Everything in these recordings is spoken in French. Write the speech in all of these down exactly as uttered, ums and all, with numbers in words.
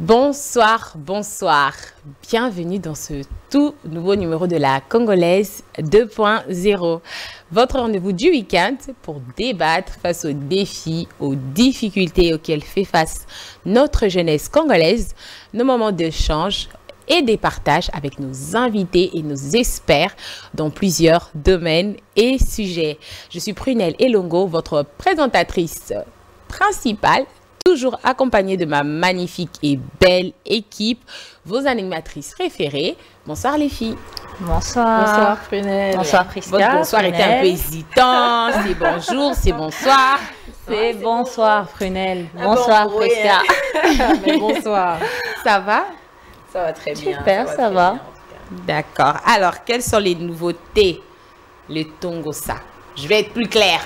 Bonsoir, bonsoir. Bienvenue dans ce tout nouveau numéro de la Congolaise deux point zéro. Votre rendez-vous du week-end pour débattre face aux défis, aux difficultés auxquelles fait face notre jeunesse congolaise, nos moments d'échange et des partages avec nos invités et nos experts dans plusieurs domaines et sujets. Je suis Prunelle Elongo, votre présentatrice principale, toujours accompagnée de ma magnifique et belle équipe, vos animatrices préférées. Bonsoir les filles. Bonsoir. Bonsoir Prunel. Bonsoir Prisca. Votre bonsoir était un peu hésitant. C'est bonjour, c'est bonsoir. C'est ah, bonsoir Prunel. Bonsoir bon Prisca. Mais bonsoir. Ça va? Ça va très bien. Super, ça va. va. D'accord. Alors, quelles sont les nouveautés? Le Tongosa. Je vais être plus claire.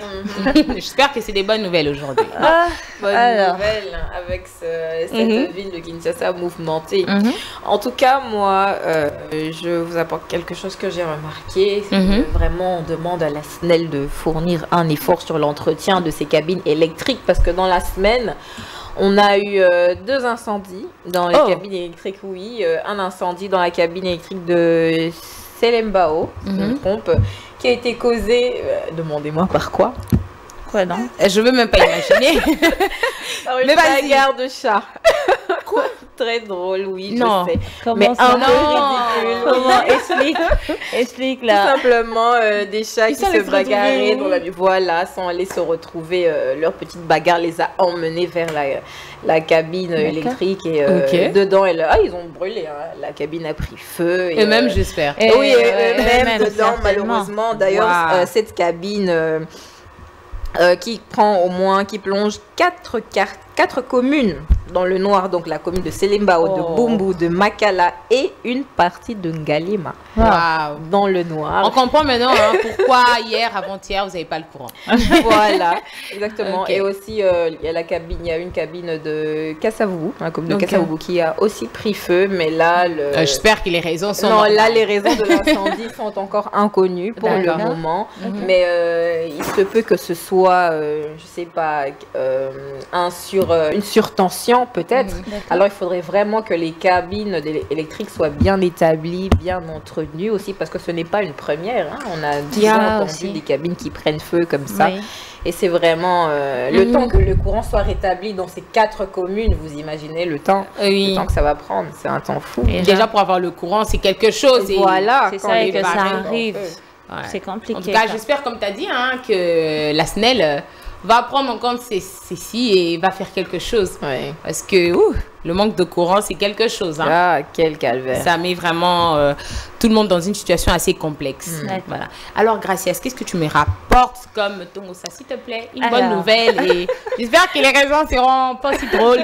Mm-hmm. J'espère que c'est des bonnes nouvelles aujourd'hui. Ah, bonnes alors. nouvelles avec ce, cette mm-hmm. ville de Kinshasa mouvementée. Mm-hmm. En tout cas, moi, euh, je vous apporte quelque chose que j'ai remarqué. C'est mm-hmm. que vraiment, on demande à la S N E L de fournir un effort sur l'entretien de ces cabines électriques parce que dans la semaine, on a eu euh, deux incendies dans les oh. cabines électriques. Oui, euh, un incendie dans la cabine électrique de Selembao, mm-hmm. si je me trompe, qui a été causé, euh, demandez-moi par quoi. Quoi, non? Je veux même pas imaginer. Par une bagarre de chat. Quoi? Très drôle, oui, non. je sais. Comment Mais ça? un non. peu ridicule. Comment? Explique, explique là. Tout simplement euh, des chats Ils qui se bagarraient dans la Voilà, sans aller se retrouver, euh, leur petite bagarre les a emmenés vers la, la cabine électrique et euh, okay. dedans, elle, ah, ils ont brûlé. Hein. La cabine a pris feu. Et, et même, euh, j'espère. Et oui, et, et, et même, même dedans, malheureusement. D'ailleurs, wow. euh, cette cabine. Euh, Euh, qui prend au moins, qui plonge quatre, cartes, quatre communes dans le noir, donc la commune de Selembao, oh. de Bumbu, de Makala et une partie de Ngalima wow. dans le noir. On comprend maintenant hein, pourquoi hier, avant-hier, vous n'avez pas le courant. Voilà, exactement. Okay. Et aussi, euh, il y a la cabine, il y a une cabine de Kassavou, la commune de okay. Kassavou qui a aussi pris feu, mais là, le... euh, j'espère que les raisons sont. Non, là, les raisons de l'incendie sont encore inconnues pour le moment, mm-hmm. mais euh, il se peut que ce soit soit, euh, je sais pas, euh, un sur, euh, une surtension peut-être. Mmh, Alors, il faudrait vraiment que les cabines électriques soient bien établies, bien entretenues aussi, parce que ce n'est pas une première. Hein. On a déjà yeah, entendu aussi. des cabines qui prennent feu comme ça. Oui. Et c'est vraiment euh, le mmh. temps que le courant soit rétabli dans ces quatre communes. Vous imaginez le temps, oui. le temps que ça va prendre. C'est un temps fou. Et déjà, pour avoir le courant, c'est quelque chose. Et voilà, c'est ça et que ça arrive. Ouais. C'est compliqué. En tout cas, j'espère, comme tu as dit, hein, que la S N E L va prendre en compte ceci et va faire quelque chose. Ouais. Parce que ouh, le manque de courant, c'est quelque chose. Hein. Ah, quel calvaire. Ça met vraiment euh, tout le monde dans une situation assez complexe. Mmh. Voilà. Alors, Gracia, qu'est-ce que tu me rapportes comme Tongosa, s'il te plaît? Une Alors. bonne nouvelle. Et j'espère que les raisons seront pas si drôles.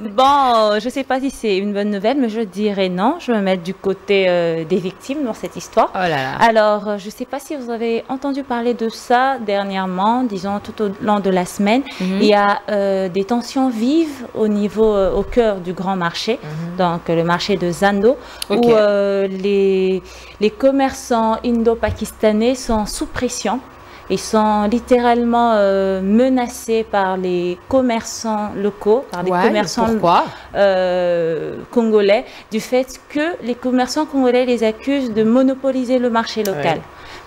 Bon, je sais pas si c'est une bonne nouvelle, mais je dirais non. Je vais me mettre du côté euh, des victimes dans cette histoire. Oh là là. Alors, je sais pas si vous avez entendu parler de ça dernièrement, disons tout au long de la semaine. Mmh. Il y a euh, des tensions vives au niveau au cœur du grand marché, mmh. donc le marché de Zando, okay. où euh, les, les commerçants indo-pakistanais sont sous pression. Ils sont littéralement euh, menacés par les commerçants locaux, par les ouais, commerçants euh, congolais, du fait que les commerçants congolais les accusent de monopoliser le marché local. Ouais.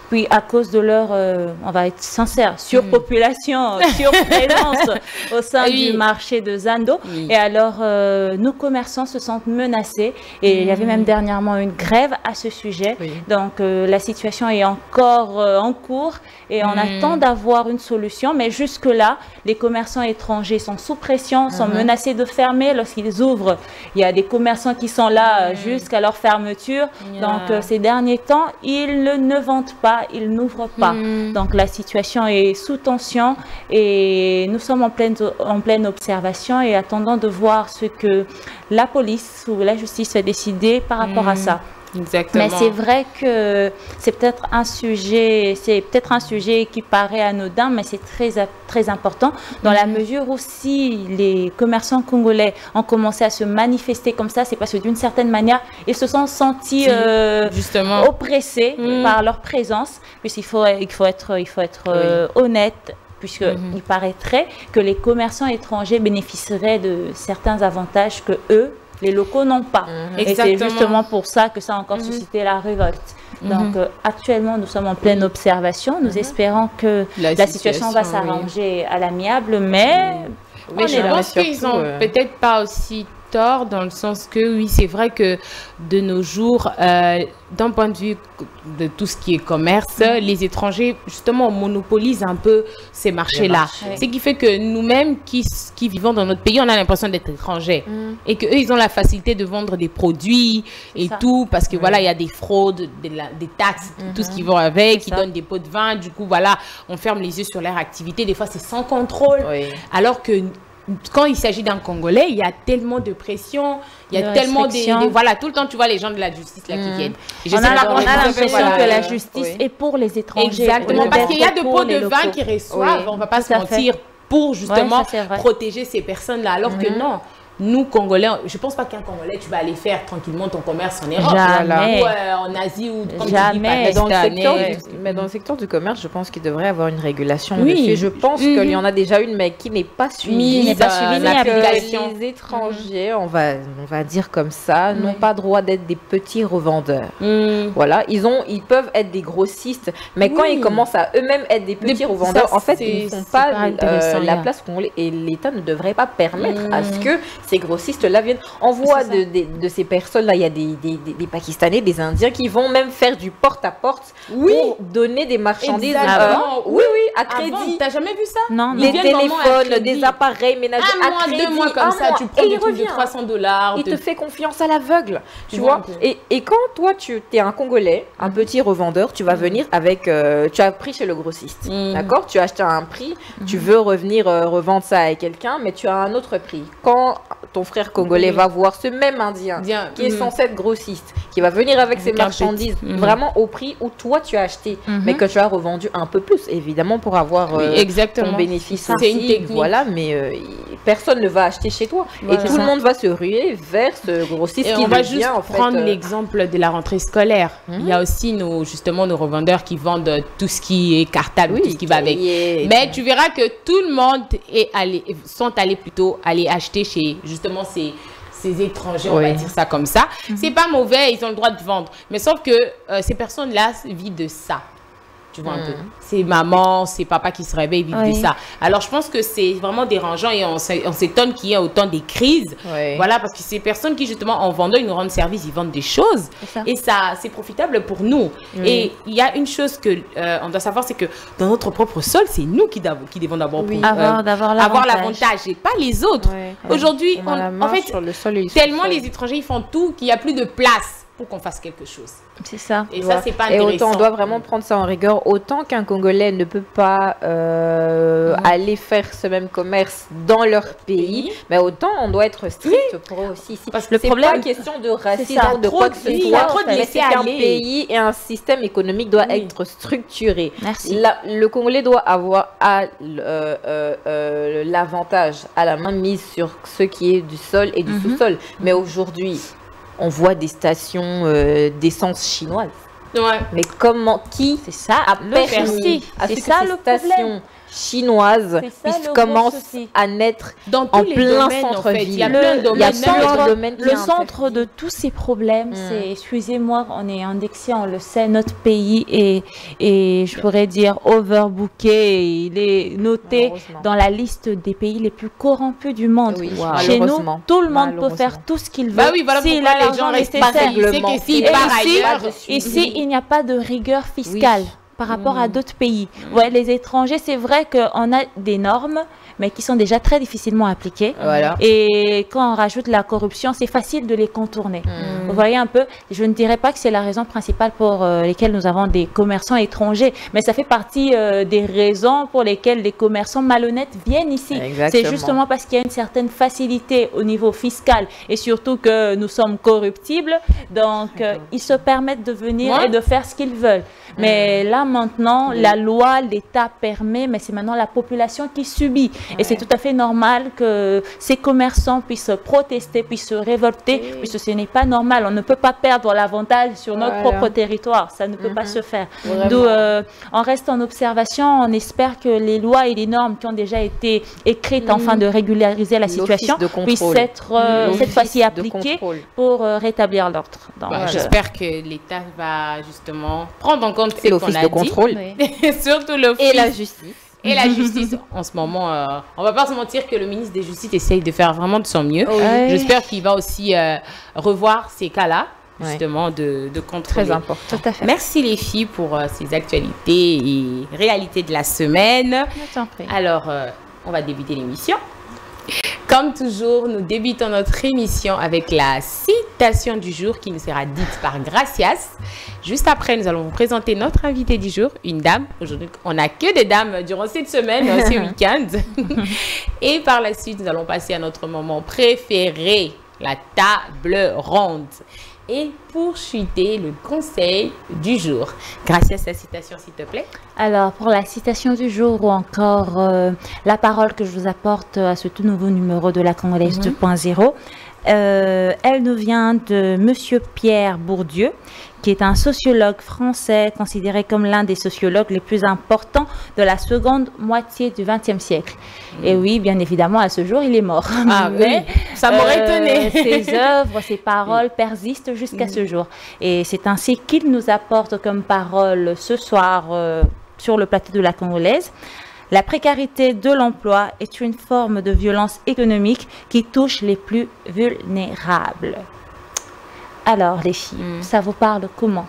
Puis à cause de leur, euh, on va être sincère, surpopulation, mmh. surprésence au sein oui. du marché de Zando. Oui. Et alors, euh, nos commerçants se sentent menacés. Et mmh. il y avait même dernièrement une grève à ce sujet. Oui. Donc, euh, la situation est encore euh, en cours et mmh. on attend d'avoir une solution. Mais jusque-là, les commerçants étrangers sont sous pression, sont mmh. menacés de fermer lorsqu'ils ouvrent. Il y a des commerçants qui sont là mmh. jusqu'à leur fermeture. Yeah. Donc, euh, ces derniers temps, ils ne vendent pas. Ils n'ouvrent pas. Mmh. Donc la situation est sous tension et nous sommes en pleine, en pleine observation et attendons de voir ce que la police ou la justice va décider par rapport mmh. à ça. Exactement. Mais c'est vrai que c'est peut-être un sujet, c'est peut-être un sujet qui paraît anodin, mais c'est très très important dans mmh. la mesure où si les commerçants congolais ont commencé à se manifester comme ça, c'est parce que d'une certaine manière ils se sont sentis euh, justement oppressés mmh. par leur présence. Puisqu'il faut il faut être il faut être oui. euh, honnête. puisque mm-hmm. il paraîtrait que les commerçants étrangers bénéficieraient de certains avantages que eux, les locaux, n'ont pas. Mm-hmm. Et c'est justement pour ça que ça a encore mm-hmm. suscité la révolte. Donc, mm-hmm. euh, actuellement, nous sommes en pleine observation. Nous mm-hmm. espérons que la, la situation, situation va s'arranger oui. à l'amiable, mais... Mais on je pense qu'ils n'ont euh... peut-être pas aussi tort, dans le sens que, oui, c'est vrai que de nos jours, euh, d'un point de vue de tout ce qui est commerce, mmh. les étrangers, justement, monopolisent un peu ces marchés-là. Marchés. Ce qui fait que nous-mêmes, qui, qui vivons dans notre pays, on a l'impression d'être étrangers. Mmh. Et qu'eux, ils ont la facilité de vendre des produits et ça. tout, parce que, mmh. voilà, il y a des fraudes, de la, des taxes, mmh. tout ce qui va avec, ils donnent des pots de vin. Du coup, voilà, on ferme les yeux sur leur activité. Des fois, c'est sans contrôle. Oui. Alors que... Quand il s'agit d'un Congolais, il y a tellement de pression, il y a de tellement des, des... Voilà, tout le temps, tu vois les gens de la justice là qui viennent. Mmh. On a l'impression voilà, que la justice oui. est pour les étrangers. Exactement, parce qu'il y a de pots de vin qui reçoivent, oui. on ne va pas tout se mentir, pour justement ouais, ça, protéger ces personnes-là, alors mmh. que non. Nous, Congolais, je ne pense pas qu'un Congolais, tu vas aller faire tranquillement ton commerce en Europe ou euh, en Asie ou comme jamais. Tu dis, dans le secteur, mais, mais dans le secteur du commerce, je pense qu'il devrait y avoir une régulation. Oui. Dessus. Je pense mm-hmm. qu'il y en a déjà une, mais qui n'est pas suivie. N'est pas suivie euh, les étrangers, mm-hmm. on, va, on va dire comme ça, mm-hmm. n'ont pas droit d'être des petits revendeurs. Mm-hmm. Voilà, ils, ont, ils peuvent être des grossistes, mais quand oui. ils commencent à eux-mêmes être des petits des, revendeurs, ça, en fait, ils ne font pas, pas euh, la place qu'on les... Et l'État ne devrait pas permettre mm-hmm. à ce que... Ces grossistes-là viennent. On voit de, de, de ces personnes-là, il y a des, des, des, des Pakistanais, des Indiens qui vont même faire du porte-à-porte -porte oui. pour donner des marchandises. Euh, oui, oui, à crédit. T'as jamais vu ça? Non, non. Des téléphones, des appareils ménagers à crédit. Un mois, crédit, deux mois comme un ça, mois. Tu prends des trucs de trois cents dollars. Il de... te fait confiance à l'aveugle, tu oui, vois. Et, et quand toi, tu es un Congolais, un petit revendeur, tu vas mmh. venir avec... Euh, tu as pris chez le grossiste, mmh. d'accord? Tu as acheté à un prix, mmh. tu veux revenir euh, revendre ça à quelqu'un, mais tu as un autre prix. Quand... ton frère congolais mmh. va voir ce même Indien Bien. qui est censé être grossiste, qui va venir avec mmh. ses marchandises mmh. vraiment au prix où toi tu as acheté, mmh. mais que tu as revendu un peu plus, évidemment, pour avoir oui, euh, ton bénéfice. C'est une technique. Voilà, mais euh, personne ne va acheter chez toi. Voilà. Et tout le monde va se ruer vers ce grossiste et qui on va juste en fait, prendre euh... l'exemple de la rentrée scolaire. Mmh. Il y a aussi nos, justement nos revendeurs qui vendent tout ce qui est cartable, oui, tout ce qui va avec. Est... Mais tu verras que tout le monde est allé, sont allés plutôt aller acheter chez... justement ces, ces étrangers, oui. on va dire ça comme ça. Mm-hmm. C'est pas mauvais, ils ont le droit de vendre. Mais sauf que euh, ces personnes-là vivent de ça. Tu vois mm. un peu. C'est maman, c'est papa qui se réveille, ils vivent oui. de ça. Alors, je pense que c'est vraiment dérangeant et on s'étonne qu'il y ait autant des crises. Oui. Voilà, parce que ces personnes qui, justement, en vendant, ils nous rendent service, ils vendent des choses. Ça. Et ça, c'est profitable pour nous. Mm. Et il y a une chose qu'on euh, doit savoir, c'est que dans notre propre sol, c'est nous qui, qui devons d'abord oui. euh, avoir l'avantage et pas les autres. Oui. Oui. Aujourd'hui, en fait, sur le sol, tellement les étrangers, ils font tout qu'il n'y a plus de place pour qu'on fasse quelque chose. C'est ça. Et ouais. ça, c'est pas intéressant. Et autant, on doit vraiment prendre ça en rigueur. Autant qu'un Congolais ne peut pas euh, mmh. aller faire ce même commerce dans leur pays, mmh. mais autant on doit être strict oui. pour eux aussi. Parce que le problème, c'est pas question de racisme, de quoi que ce soit. C'est qu'un pays et un système économique doit oui. être structuré. Merci. La, le Congolais doit avoir euh, euh, euh, l'avantage à la main mise sur ce qui est du sol et du mmh. sous-sol. Mais aujourd'hui, on voit des stations euh, d'essence chinoises. Ouais. Mais comment, qui ça, a permis à ce que ça, ces stations chinoises commencent à naître dans en plein centre-ville? Il y a plein de domaines. Le centre de tous ces problèmes, c'est, excusez-moi, on est indexé, on le sait, notre pays est, et je pourrais dire, overbooké. Il est noté dans la liste des pays les plus corrompus du monde. Chez nous, tout le monde peut faire tout ce qu'il veut. S'il a l'argent nécessaire. Ici, il n'y a pas de rigueur fiscale par rapport mmh. à d'autres pays. Ouais, les étrangers, c'est vrai qu'on a des normes, mais qui sont déjà très difficilement appliquées. Voilà. Et quand on rajoute la corruption, c'est facile de les contourner. Mmh. Vous voyez un peu, je ne dirais pas que c'est la raison principale pour euh, lesquelles nous avons des commerçants étrangers, mais ça fait partie euh, des raisons pour lesquelles les commerçants malhonnêtes viennent ici. C'est justement parce qu'il y a une certaine facilité au niveau fiscal et surtout que nous sommes corruptibles, donc euh, ils se permettent de venir ouais. et de faire ce qu'ils veulent. Mais mmh. là, maintenant, mmh. la loi, l'État permet, mais c'est maintenant la population qui subit. Ouais. Et c'est tout à fait normal que ces commerçants puissent protester, puissent se révolter, oui. puisque ce n'est pas normal. On ne peut pas perdre l'avantage sur notre voilà. propre territoire. Ça ne peut mmh. pas se faire. Donc, euh, on reste en observation. On espère que les lois et les normes qui ont déjà été écrites mmh. afin de régulariser la situation puissent être euh, cette fois-ci appliquées pour euh, rétablir l'ordre. Bah, j'espère que l'État va justement prendre en compte ce qu'on a dit. L'office de contrôle. Oui. Surtout l'office. Et la justice. Et la justice, en ce moment, euh, on ne va pas se mentir que le ministre des Justices essaye de faire vraiment de son mieux. Oui. J'espère qu'il va aussi euh, revoir ces cas-là, justement, oui. de, de contrôler. Très important. Tout à fait. Merci les filles pour euh, ces actualités et réalités de la semaine. Je t'en prie. Alors, euh, on va débuter l'émission. Comme toujours, nous débutons notre émission avec la citation du jour qui nous sera dite par Gracias. Juste après, nous allons vous présenter notre invitée du jour, une dame. Aujourd'hui, on n'a que des dames durant cette semaine, ce week-end. Et par la suite, nous allons passer à notre moment préféré, la table ronde. Et pour chuter le conseil du jour. Gracias, la citation, s'il te plaît. Alors, pour la citation du jour ou encore euh, la parole que je vous apporte à ce tout nouveau numéro de la Congolaise mm-hmm. deux point zéro, euh, elle nous vient de Monsieur Pierre Bourdieu, qui est un sociologue français considéré comme l'un des sociologues les plus importants de la seconde moitié du vingtième siècle. Mmh. Et oui, bien évidemment, à ce jour, il est mort. Ah, mais oui. Ça m'aurait étonné. Euh, ses œuvres, ses paroles persistent jusqu'à mmh. ce jour. Et c'est ainsi qu'il nous apporte comme parole ce soir euh, sur le plateau de la Congolaise. La précarité de l'emploi est une forme de violence économique qui touche les plus vulnérables. Alors, les filles, mmh. ça vous parle comment?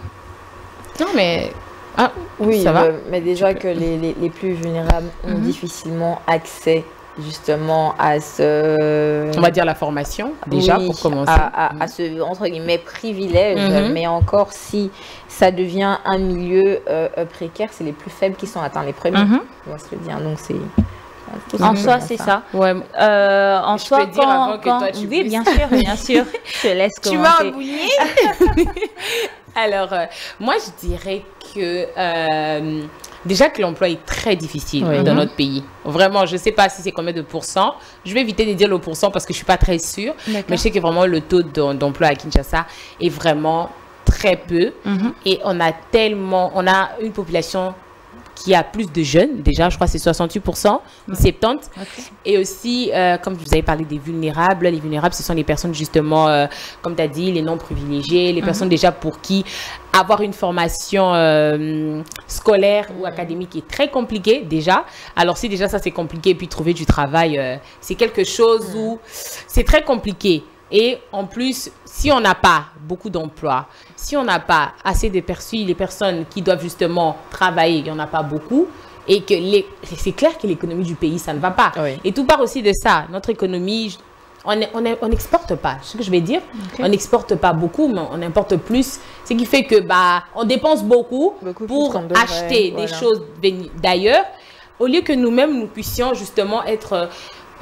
Non, mais... Ah, oui, ça va. Mais, mais déjà que les, les, les plus vulnérables ont mmh. difficilement accès, justement, à ce... On va dire la formation, déjà, oui, pour commencer. À, à, mmh. à ce, entre guillemets, privilège. Mmh. Mais encore, si ça devient un milieu euh, précaire, c'est les plus faibles qui sont atteints, les premiers. Mmh. On va se le dire, donc c'est... En soi, c'est ça. ça. Ouais. Euh, en je soi, peux dire quand, avant que quand... toi, tu oui, puisses. bien sûr, bien sûr. Je te laisse commenter. Tu m'as embouillée. Alors, euh, moi, je dirais que euh, déjà que l'emploi est très difficile oui. dans notre pays. Vraiment, je ne sais pas si c'est combien de pourcents. Je vais éviter de dire le pourcent parce que je ne suis pas très sûre. Mais je sais que vraiment le taux d'emploi à Kinshasa est vraiment très peu. Mm-hmm. Et on a tellement, on a une population qui a plus de jeunes, déjà, je crois que c'est soixante-huit pour cent, mmh. soixante-dix pour cent. Okay. Et aussi, euh, comme je vous avais parlé des vulnérables, les vulnérables, ce sont les personnes justement, euh, comme tu as dit, les non-privilégiés, les mmh. personnes déjà pour qui avoir une formation euh, scolaire mmh. ou académique est très compliquée déjà. Alors si déjà ça c'est compliqué, et puis trouver du travail, euh, c'est quelque chose mmh. où c'est très compliqué. Et en plus, si on n'a pas beaucoup d'emplois, si on n'a pas assez de perçus, les personnes qui doivent justement travailler, il n'y en a pas beaucoup. Et que c'est clair que l'économie du pays, ça ne va pas. Oui. Et tout part aussi de ça. Notre économie, on n'exporte pas. C'est ce que je vais dire. Okay. On n'exporte pas beaucoup, mais on importe plus. Ce qui fait que bah, on dépense beaucoup, beaucoup pour acheter devrait, des voilà. choses d'ailleurs, au lieu que nous-mêmes, nous puissions justement être...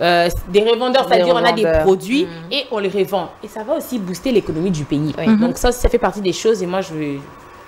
Euh, des revendeurs, c'est-à-dire on a des produits mmh. et on les revend. Et ça va aussi booster l'économie du pays. Oui. Mmh. Donc ça, ça fait partie des choses et moi, je,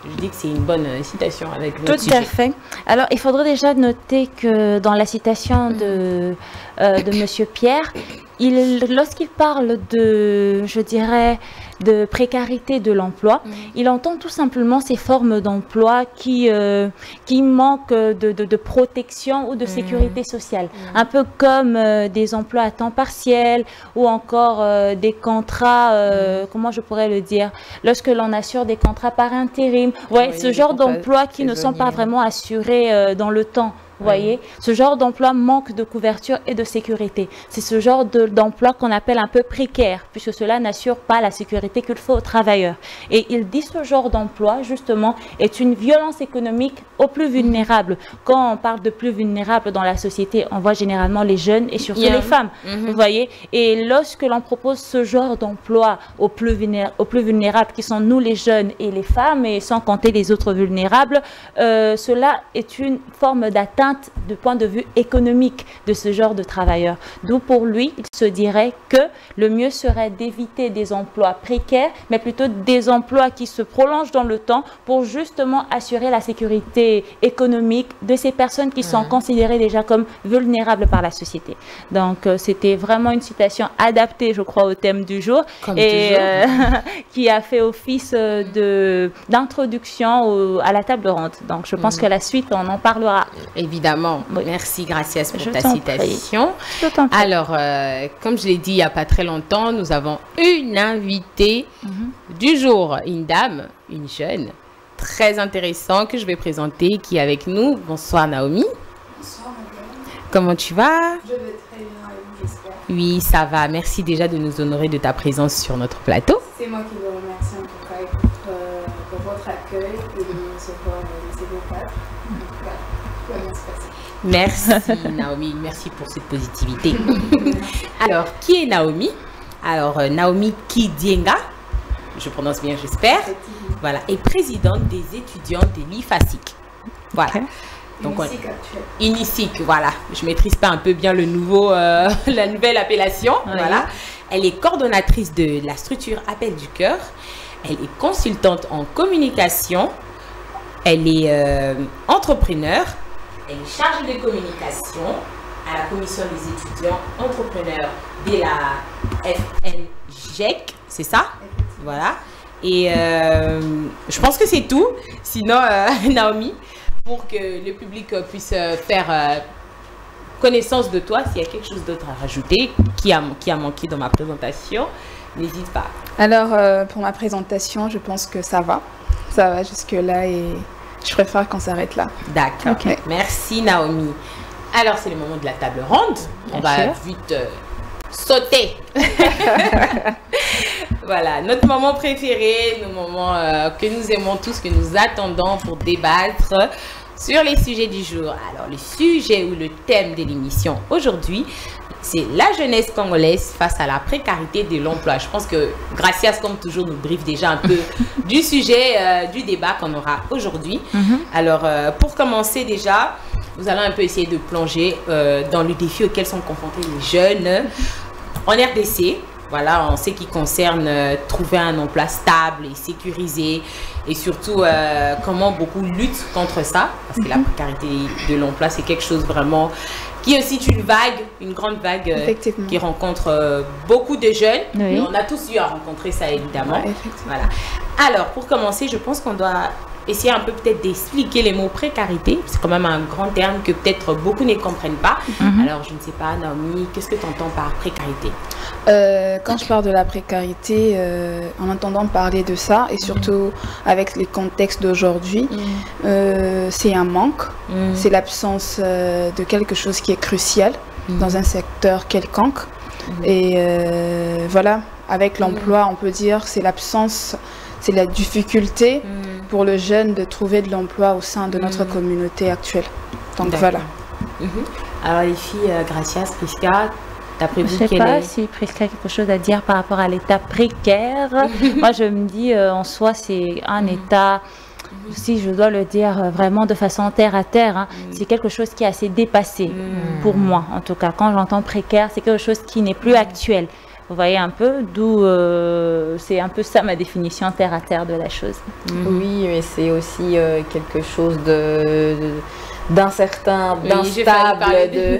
je dis que c'est une bonne citation avec le sujet. Tout à fait. Alors, il faudrait déjà noter que dans la citation de, euh, de Monsieur Pierre, lorsqu'il parle de, je dirais, de précarité de l'emploi, mmh. il entend tout simplement ces formes d'emploi qui, euh, qui manquent de, de, de protection ou de mmh. sécurité sociale. Mmh. Un peu comme euh, des emplois à temps partiel ou encore euh, des contrats, euh, mmh. comment je pourrais le dire, lorsque l'on assure des contrats par intérim. Ouais, oui, ce genre d'emplois qui ne sont pas vraiment assurés euh, dans le temps. Vous voyez, ce genre d'emploi manque de couverture et de sécurité. C'est ce genre d'emploi de, qu'on appelle un peu précaire, puisque cela n'assure pas la sécurité qu'il faut aux travailleurs. Et il dit ce genre d'emploi, justement, est une violence économique aux plus vulnérables. Quand on parle de plus vulnérables dans la société, on voit généralement les jeunes et surtout yeah. les femmes. Mm-hmm. Vous voyez, et lorsque l'on propose ce genre d'emploi aux, aux plus vulnérables, qui sont nous les jeunes et les femmes, et sans compter les autres vulnérables, euh, cela est une forme d'atteinte atteinte du point de vue économique de ce genre de travailleurs. D'où pour lui, il se dirait que le mieux serait d'éviter des emplois précaires, mais plutôt des emplois qui se prolongent dans le temps pour justement assurer la sécurité économique de ces personnes qui sont mmh. considérées déjà comme vulnérables par la société. Donc euh, c'était vraiment une citation adaptée, je crois, au thème du jour comme et euh, qui a fait office de d'introduction à la table ronde. Donc je pense mmh. que la suite, on en parlera. Évidemment. Oui. Merci, Gracia, pour je ta citation. Alors, euh, comme je l'ai dit il n'y a pas très longtemps, nous avons une invitée mmh. du jour, une dame, une jeune, très intéressante que je vais présenter, qui est avec nous. Bonsoir, Naomi. Bonsoir, madame. Comment tu vas? Je vais très bien, j'espère. Oui, ça va. Merci déjà de nous honorer de ta présence sur notre plateau. C'est moi qui vous remercie en tout cas pour, euh, pour votre accueil et de recevoir ces beaux cadres. Merci Naomi, merci pour cette positivité. Alors, qui est Naomi? Alors, Naomi Kidienga, je prononce bien j'espère, voilà, est présidente des étudiants de l'IFASIC. Voilà. Okay. Donc, on... INISIC, voilà. Je ne maîtrise pas un peu bien le nouveau, euh, la nouvelle appellation. Oui. Voilà. Elle est coordonnatrice de la structure Appel du cœur. Elle est consultante en communication. Elle est euh, entrepreneur. Elle est chargée de communication à la commission des étudiants entrepreneurs de la F N G E C, c'est ça? Voilà. Et euh, je pense que c'est tout. Sinon, euh, Naomi, pour que le public puisse faire euh, connaissance de toi, s'il y a quelque chose d'autre à rajouter qui a, qui a manqué dans ma présentation, n'hésite pas. Alors, euh, pour ma présentation, je pense que ça va. Ça va jusque-là et... je préfère qu'on s'arrête là. D'accord. Okay. Merci Naomi. Alors c'est le moment de la table ronde. Bien On va sûr. vite euh, sauter. Voilà, notre moment préféré, nos moments euh, que nous aimons tous, que nous attendons pour débattre sur les sujets du jour. Alors le sujet ou le thème de l'émission aujourd'hui, c'est la jeunesse congolaise face à la précarité de l'emploi. Je pense que Gracias, comme toujours, nous briefe déjà un peu du sujet, euh, du débat qu'on aura aujourd'hui. Mm-hmm. Alors, euh, pour commencer déjà, nous allons un peu essayer de plonger euh, dans le défi auquel sont confrontés les jeunes en R D C. Voilà, en ce qui concerne euh, trouver un emploi stable et sécurisé. Et surtout, euh, comment beaucoup luttent contre ça. Parce que mm-hmm. la précarité de l'emploi, c'est quelque chose vraiment... qui est aussi une vague, une grande vague euh, qui rencontre euh, beaucoup de jeunes. Oui. Et on a tous eu à rencontrer ça, évidemment. Ouais, voilà. Alors, pour commencer, je pense qu'on doit essayer un peu peut-être d'expliquer les mots précarité. C'est quand même un grand terme que peut-être beaucoup ne comprennent pas. Mm-hmm. Alors, je ne sais pas, Naomi, qu'est-ce que tu entends par précarité? euh, Quand je parle de la précarité, euh, en entendant parler de ça, et surtout mm-hmm. avec les contextes d'aujourd'hui, mm-hmm. euh, c'est un manque, mm-hmm. c'est l'absence euh, de quelque chose qui est crucial mm-hmm. dans un secteur quelconque. Mm-hmm. Et euh, voilà, avec l'emploi, mm-hmm. on peut dire c'est l'absence, c'est la difficulté mm-hmm. pour le jeune de trouver de l'emploi au sein de notre mmh. communauté actuelle. Donc voilà. Mmh. Alors les filles, euh, Gracias, Prisca, d'après vous, je ne sais pas est... si Prisca a quelque chose à dire par rapport à l'état précaire. Moi je me dis euh, en soi c'est un mmh. état... si je dois le dire vraiment de façon terre à terre, hein, mm. c'est quelque chose qui est assez dépassé mm. pour moi. En tout cas, quand j'entends précaire, c'est quelque chose qui n'est plus actuel. Vous voyez un peu, d'où euh, c'est un peu ça ma définition terre à terre de la chose. Mm. Oui, mais c'est aussi euh, quelque chose de... de... d'incertain, oui, d'instable,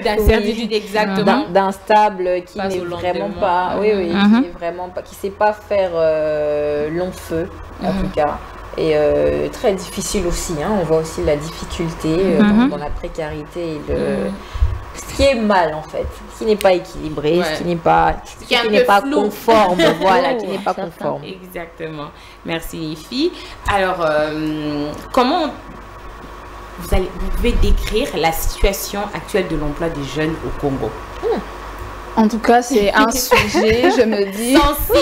d'incertitude oui, exactement, d'instable qui n'est vraiment pas, oui oui, mm-hmm. qui est vraiment pas, qui sait pas faire euh, long feu en mm-hmm. tout cas, et euh, très difficile aussi. Hein, on voit aussi la difficulté euh, mm-hmm. dans, dans la précarité et le mm-hmm. ce qui est mal en fait, ce qui n'est pas équilibré, ouais. ce qui n'est pas, ce qui n'est pas flou. conforme, voilà, oh, qui n'est pas certain. conforme. Exactement. Merci les filles. Alors euh, comment Vous, allez, vous pouvez décrire la situation actuelle de l'emploi des jeunes au Congo? Hmm. En tout cas, c'est un sujet, je me dis... sensible.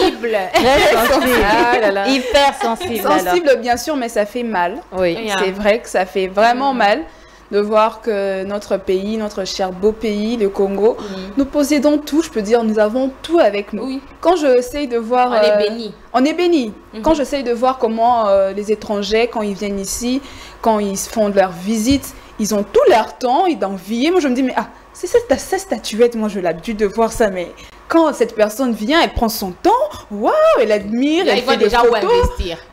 sensible. Ah, là, là. Hyper sensible. Sensible, alors. Bien sûr, mais ça fait mal. Oui, yeah. c'est vrai que ça fait vraiment mmh. mal de voir que notre pays, notre cher beau pays, le Congo, mmh. nous possédons tout, je peux dire, nous avons tout avec nous. Oui. Quand j'essaye de voir... on euh, est bénis. On est bénis. Mmh. Quand j'essaye de voir comment euh, les étrangers, quand ils viennent ici, quand ils font leurs visites, ils ont tout leur temps et d'envier. Moi, je me dis, mais ah, c'est cette, cette statuette, moi, j'ai l'habitude de voir ça, mais quand cette personne vient, elle prend son temps, waouh, elle admire, là, elle fait des photos.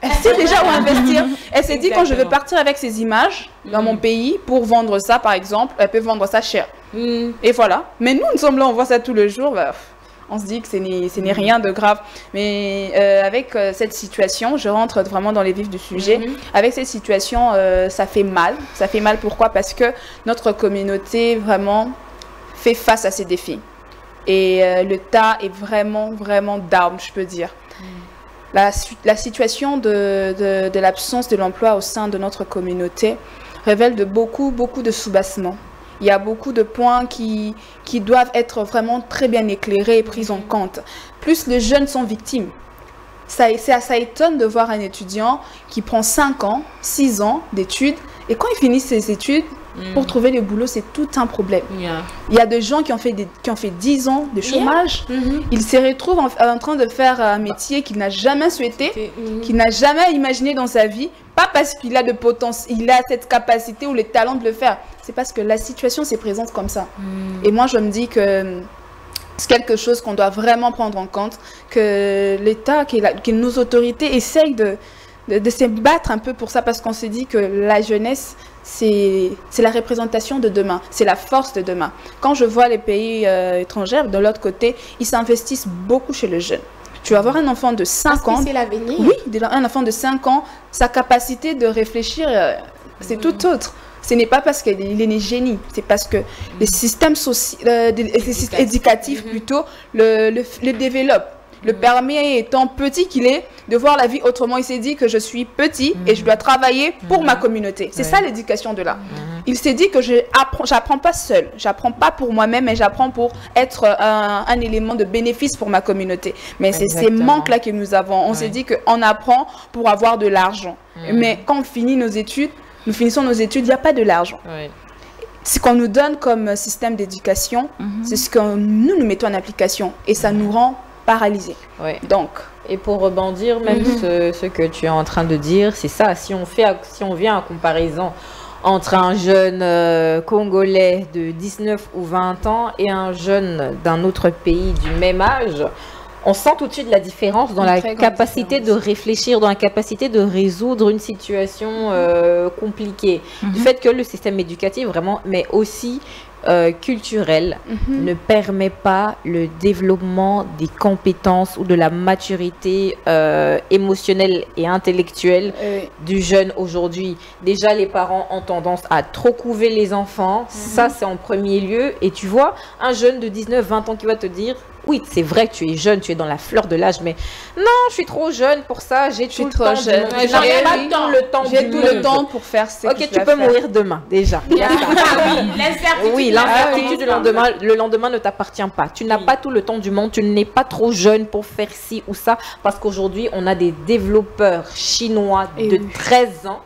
Elle sait déjà où investir. Elle s'est dit, quand je vais partir avec ces images dans mmh. mon pays pour vendre ça, par exemple, elle peut vendre ça cher. Mmh. Et voilà. Mais nous, nous sommes là, on voit ça tout le jour. Bah, on se dit que ce n'est rien de grave. Mais euh, avec euh, cette situation, je rentre vraiment dans les vifs du sujet. Mm-hmm. Avec cette situation, euh, ça fait mal. Ça fait mal, pourquoi? Parce que notre communauté, vraiment, fait face à ces défis. Et euh, le tas est vraiment, vraiment down, je peux dire. Mm. La, la situation de, de, de l'absence de l'emploi au sein de notre communauté révèle de beaucoup, beaucoup de sous-bassements. Il y a beaucoup de points qui, qui doivent être vraiment très bien éclairés et pris en compte. Plus les jeunes sont victimes. Ça, ça, ça étonne de voir un étudiant qui prend cinq ans, six ans d'études, et quand il finit ses études, mmh. pour trouver le boulot, c'est tout un problème. Yeah. Il y a des gens qui ont fait, des, qui ont fait dix ans de chômage, yeah. mmh. ils se retrouvent en, en train de faire un métier qu'il n'a jamais souhaité, mmh. qu'il n'a jamais imaginé dans sa vie, pas parce qu'il a de potentiel, il a cette capacité ou le talent de le faire, c'est parce que la situation s'est présente comme ça. Mmh. Et moi, je me dis que c'est quelque chose qu'on doit vraiment prendre en compte, que l'État, que, que nos autorités essayent de, de, de se battre un peu pour ça, parce qu'on se dit que la jeunesse, c'est la représentation de demain, c'est la force de demain. Quand je vois les pays euh, étrangers, de l'autre côté, ils s'investissent beaucoup chez le jeune. Tu vas avoir un enfant de cinq ans, c'est l'avenir. Oui, un enfant de cinq ans, sa capacité de réfléchir, euh, c'est mmh. tout autre. Ce n'est pas parce qu'il est né génie, c'est parce que mmh. les systèmes soci... euh, éducatifs éducatif, mmh. plutôt le, le, le développent. Le permet, étant petit qu'il est, de voir la vie autrement. Il s'est dit que je suis petit mmh. et je dois travailler pour mmh. ma communauté. C'est ouais. ça l'éducation de là. Mmh. Il s'est dit que je n'apprends pas seul, j'apprends pas pour moi-même, mais j'apprends pour être un, un élément de bénéfice pour ma communauté. Mais c'est ces manques-là que nous avons. On s'est ouais. dit qu'on apprend pour avoir de l'argent. Mmh. Mais quand on finit nos études, nous finissons nos études, il n'y a pas de l'argent. Ouais. Ce qu'on nous donne comme système d'éducation, mmh. c'est ce que nous, nous mettons en application. Et ça mmh. nous rend paralysé. Oui. Donc, et pour rebondir, même mm-hmm. ce, ce que tu es en train de dire, c'est ça. Si on fait, si on vient en comparaison entre un jeune euh, Congolais de dix-neuf ou vingt ans et un jeune d'un autre pays du même âge, on sent tout de suite la différence dans la capacité de réfléchir, dans la capacité de résoudre une situation euh, compliquée. Mm-hmm. Du fait que le système éducatif, vraiment, mais aussi Euh, culturel mm-hmm. ne permet pas le développement des compétences ou de la maturité euh, émotionnelle et intellectuelle euh... du jeune aujourd'hui. Déjà, les parents ont tendance à trop couver les enfants. Mm-hmm. Ça, c'est en premier lieu. Et tu vois, un jeune de dix-neuf, vingt ans qui va te dire « Oui, c'est vrai que tu es jeune, tu es dans la fleur de l'âge, mais non, je suis trop jeune pour ça, j'ai tout, trop le, temps jeune. Du... J'ai pas le temps. J'ai tout le temps pour faire ce Ok, que tu peux faire. Mourir demain, déjà. Yeah. oui. L'incertitude du lendemain, le lendemain ne t'appartient pas. Tu n'as oui. pas tout le temps du monde, tu n'es pas trop jeune pour faire ci ou ça, parce qu'aujourd'hui, on a des développeurs chinois et de oui. treize ans,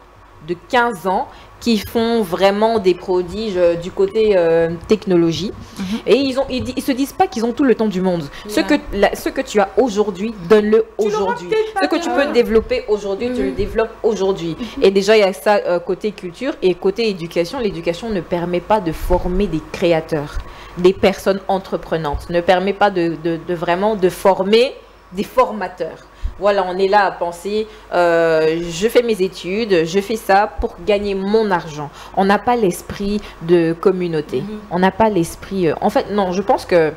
de quinze ans, qui font vraiment des prodiges euh, du côté euh, technologie. Mm-hmm. Et ils ont, ils, ils se disent pas qu'ils ont tout le temps du monde. Yeah. Ce, que, la, ce que tu as aujourd'hui, donne-le aujourd'hui. Ce que tu peux développer aujourd'hui, mm-hmm. tu le développes aujourd'hui. Mm-hmm. Et déjà, il y a ça euh, côté culture et côté éducation. L'éducation ne permet pas de former des créateurs, des personnes entreprenantes, ne permet pas de, de, de vraiment de former des formateurs. Voilà, on est là à penser, euh, je fais mes études, je fais ça pour gagner mon argent. On n'a pas l'esprit de communauté. Mmh. On n'a pas l'esprit... Euh, en fait, non, je pense que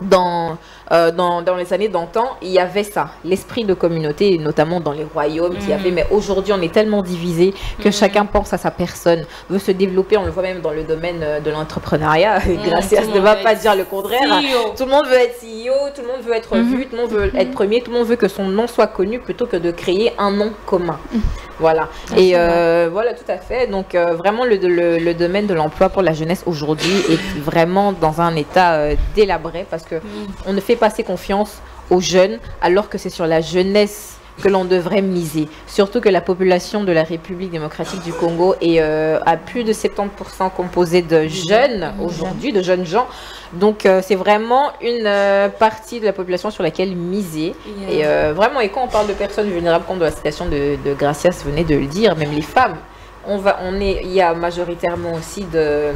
dans, euh, dans, dans les années d'antan, il y avait ça. L'esprit de communauté, notamment dans les royaumes mmh. qu'il y avait. Mais aujourd'hui, on est tellement divisé que mmh. chacun pense à sa personne, veut se développer. On le voit même dans le domaine de l'entrepreneuriat. Mmh, Gracia ne va pas dire le contraire. C E O. Tout le monde veut être C E O, tout le monde veut être mmh. vu, tout le monde veut mmh. être premier, tout le monde veut que son nom soit connu plutôt que de créer un nom commun. Mmh. Voilà. Absolument. Et euh, voilà, tout à fait. Donc, euh, vraiment, le, le, le domaine de l'emploi pour la jeunesse aujourd'hui est vraiment dans un état euh, délabré parce que mmh. on ne fait pas assez confiance aux jeunes alors que c'est sur la jeunesse que l'on devrait miser. Surtout que la population de la République démocratique du Congo est euh, à plus de soixante-dix pour cent composée de jeunes aujourd'hui, de jeunes gens. Donc, euh, c'est vraiment une euh, partie de la population sur laquelle miser. Yeah. Et euh, vraiment, et quand on parle de personnes vulnérables, comme dans la citation de, de Gracia, vous venez de le dire, même les femmes. on va, on est, il y a majoritairement aussi de,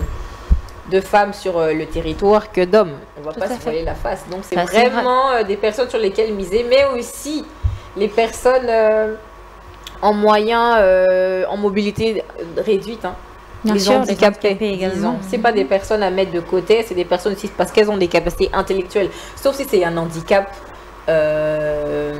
de femmes sur le territoire que d'hommes. On ne va pas se voiler la face. Donc c'est vraiment vrai. Des personnes sur lesquelles miser, mais aussi les personnes euh, en moyen, euh, en mobilité réduite. Hein. Bien les sûr, handicapés, handicapés également. Ce n'est pas des personnes à mettre de côté, c'est des personnes aussi parce qu'elles ont des capacités intellectuelles. Sauf si c'est un handicap, euh,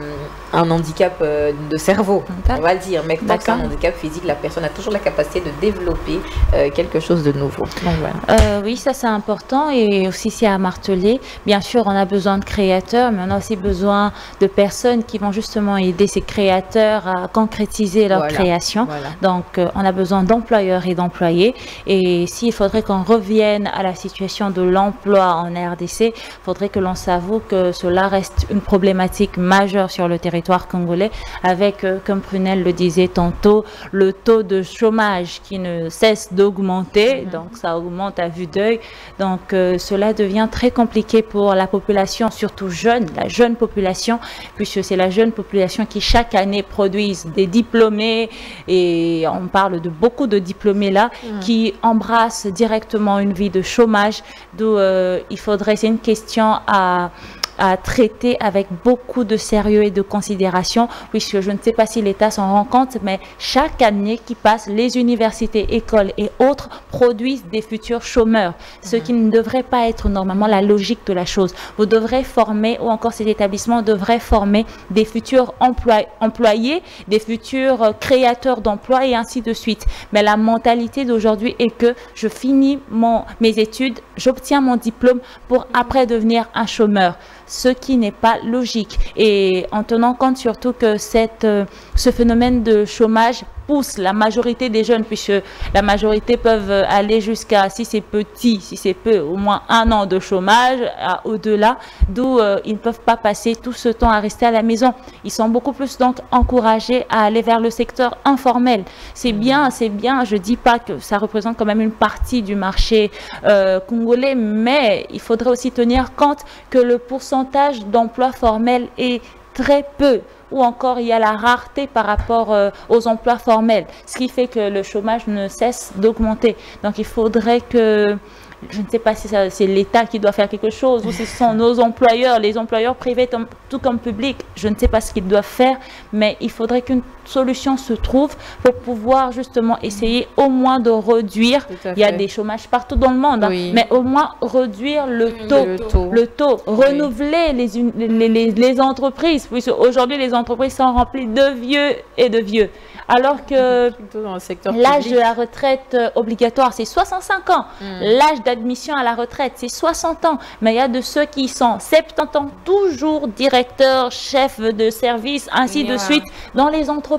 un handicap de cerveau, on va le dire. Mais quand c'est un handicap physique, la personne a toujours la capacité de développer euh, quelque chose de nouveau. Donc, voilà. euh, oui, ça c'est important et aussi c'est à marteler. Bien sûr, on a besoin de créateurs, mais on a aussi besoin de personnes qui vont justement aider ces créateurs à concrétiser leur voilà. création. Voilà. Donc, euh, on a besoin d'employeurs et d'employés. Et s'il faudrait qu'on revienne à la situation de l'emploi en R D C, il faudrait que l'on s'avoue que cela reste une problématique majeure sur le territoire congolais avec, euh, comme Prunel le disait tantôt, le taux de chômage qui ne cesse d'augmenter. Mmh. Donc ça augmente à vue d'œil. Donc euh, cela devient très compliqué pour la population, surtout jeune, la jeune population, puisque c'est la jeune population qui chaque année produisent des diplômés, et on parle de beaucoup de diplômés là, mmh. qui embrassent directement une vie de chômage, d'où euh, il faudrait, c'est une question à... à traiter avec beaucoup de sérieux et de considération, puisque je ne sais pas si l'État s'en rend compte, mais chaque année qui passe, les universités, écoles et autres produisent des futurs chômeurs, mmh. ce qui ne devrait pas être normalement la logique de la chose. Vous devrez former, ou encore cet établissement devrait former des futurs emploi- employés, des futurs créateurs d'emplois et ainsi de suite. Mais la mentalité d'aujourd'hui est que je finis mon, mes études, j'obtiens mon diplôme pour après devenir un chômeur. Ce qui n'est pas logique, et en tenant compte surtout que cette, ce phénomène de chômage pousse la majorité des jeunes, puisque la majorité peuvent aller jusqu'à, si c'est petit, si c'est peu, au moins un an de chômage, au-delà, d'où euh, ils ne peuvent pas passer tout ce temps à rester à la maison. Ils sont beaucoup plus donc encouragés à aller vers le secteur informel. C'est bien, c'est bien, je ne dis pas que ça représente quand même une partie du marché euh, congolais, mais il faudrait aussi tenir compte que le pourcentage d'emplois formels est très peu, ou encore il y a la rareté par rapport euh, aux emplois formels, ce qui fait que le chômage ne cesse d'augmenter. Donc il faudrait que, je ne sais pas si c'est l'État qui doit faire quelque chose, ou si ce sont nos employeurs, les employeurs privés tout comme publics, je ne sais pas ce qu'ils doivent faire, mais il faudrait qu'une solution se trouve pour pouvoir justement essayer au moins de réduire, il y a des chômages partout dans le monde, oui. hein, mais au moins réduire le taux, le taux, le taux. Oui. Renouveler les, les, les, les entreprises, puisque aujourd'hui les entreprises sont remplies de vieux et de vieux. Alors que l'âge de la retraite obligatoire, c'est soixante-cinq ans. Mm. L'âge d'admission à la retraite, c'est soixante ans. Mais il y a de ceux qui sont soixante-dix ans, toujours directeurs, chefs de service, ainsi yeah. de suite, dans les entreprises.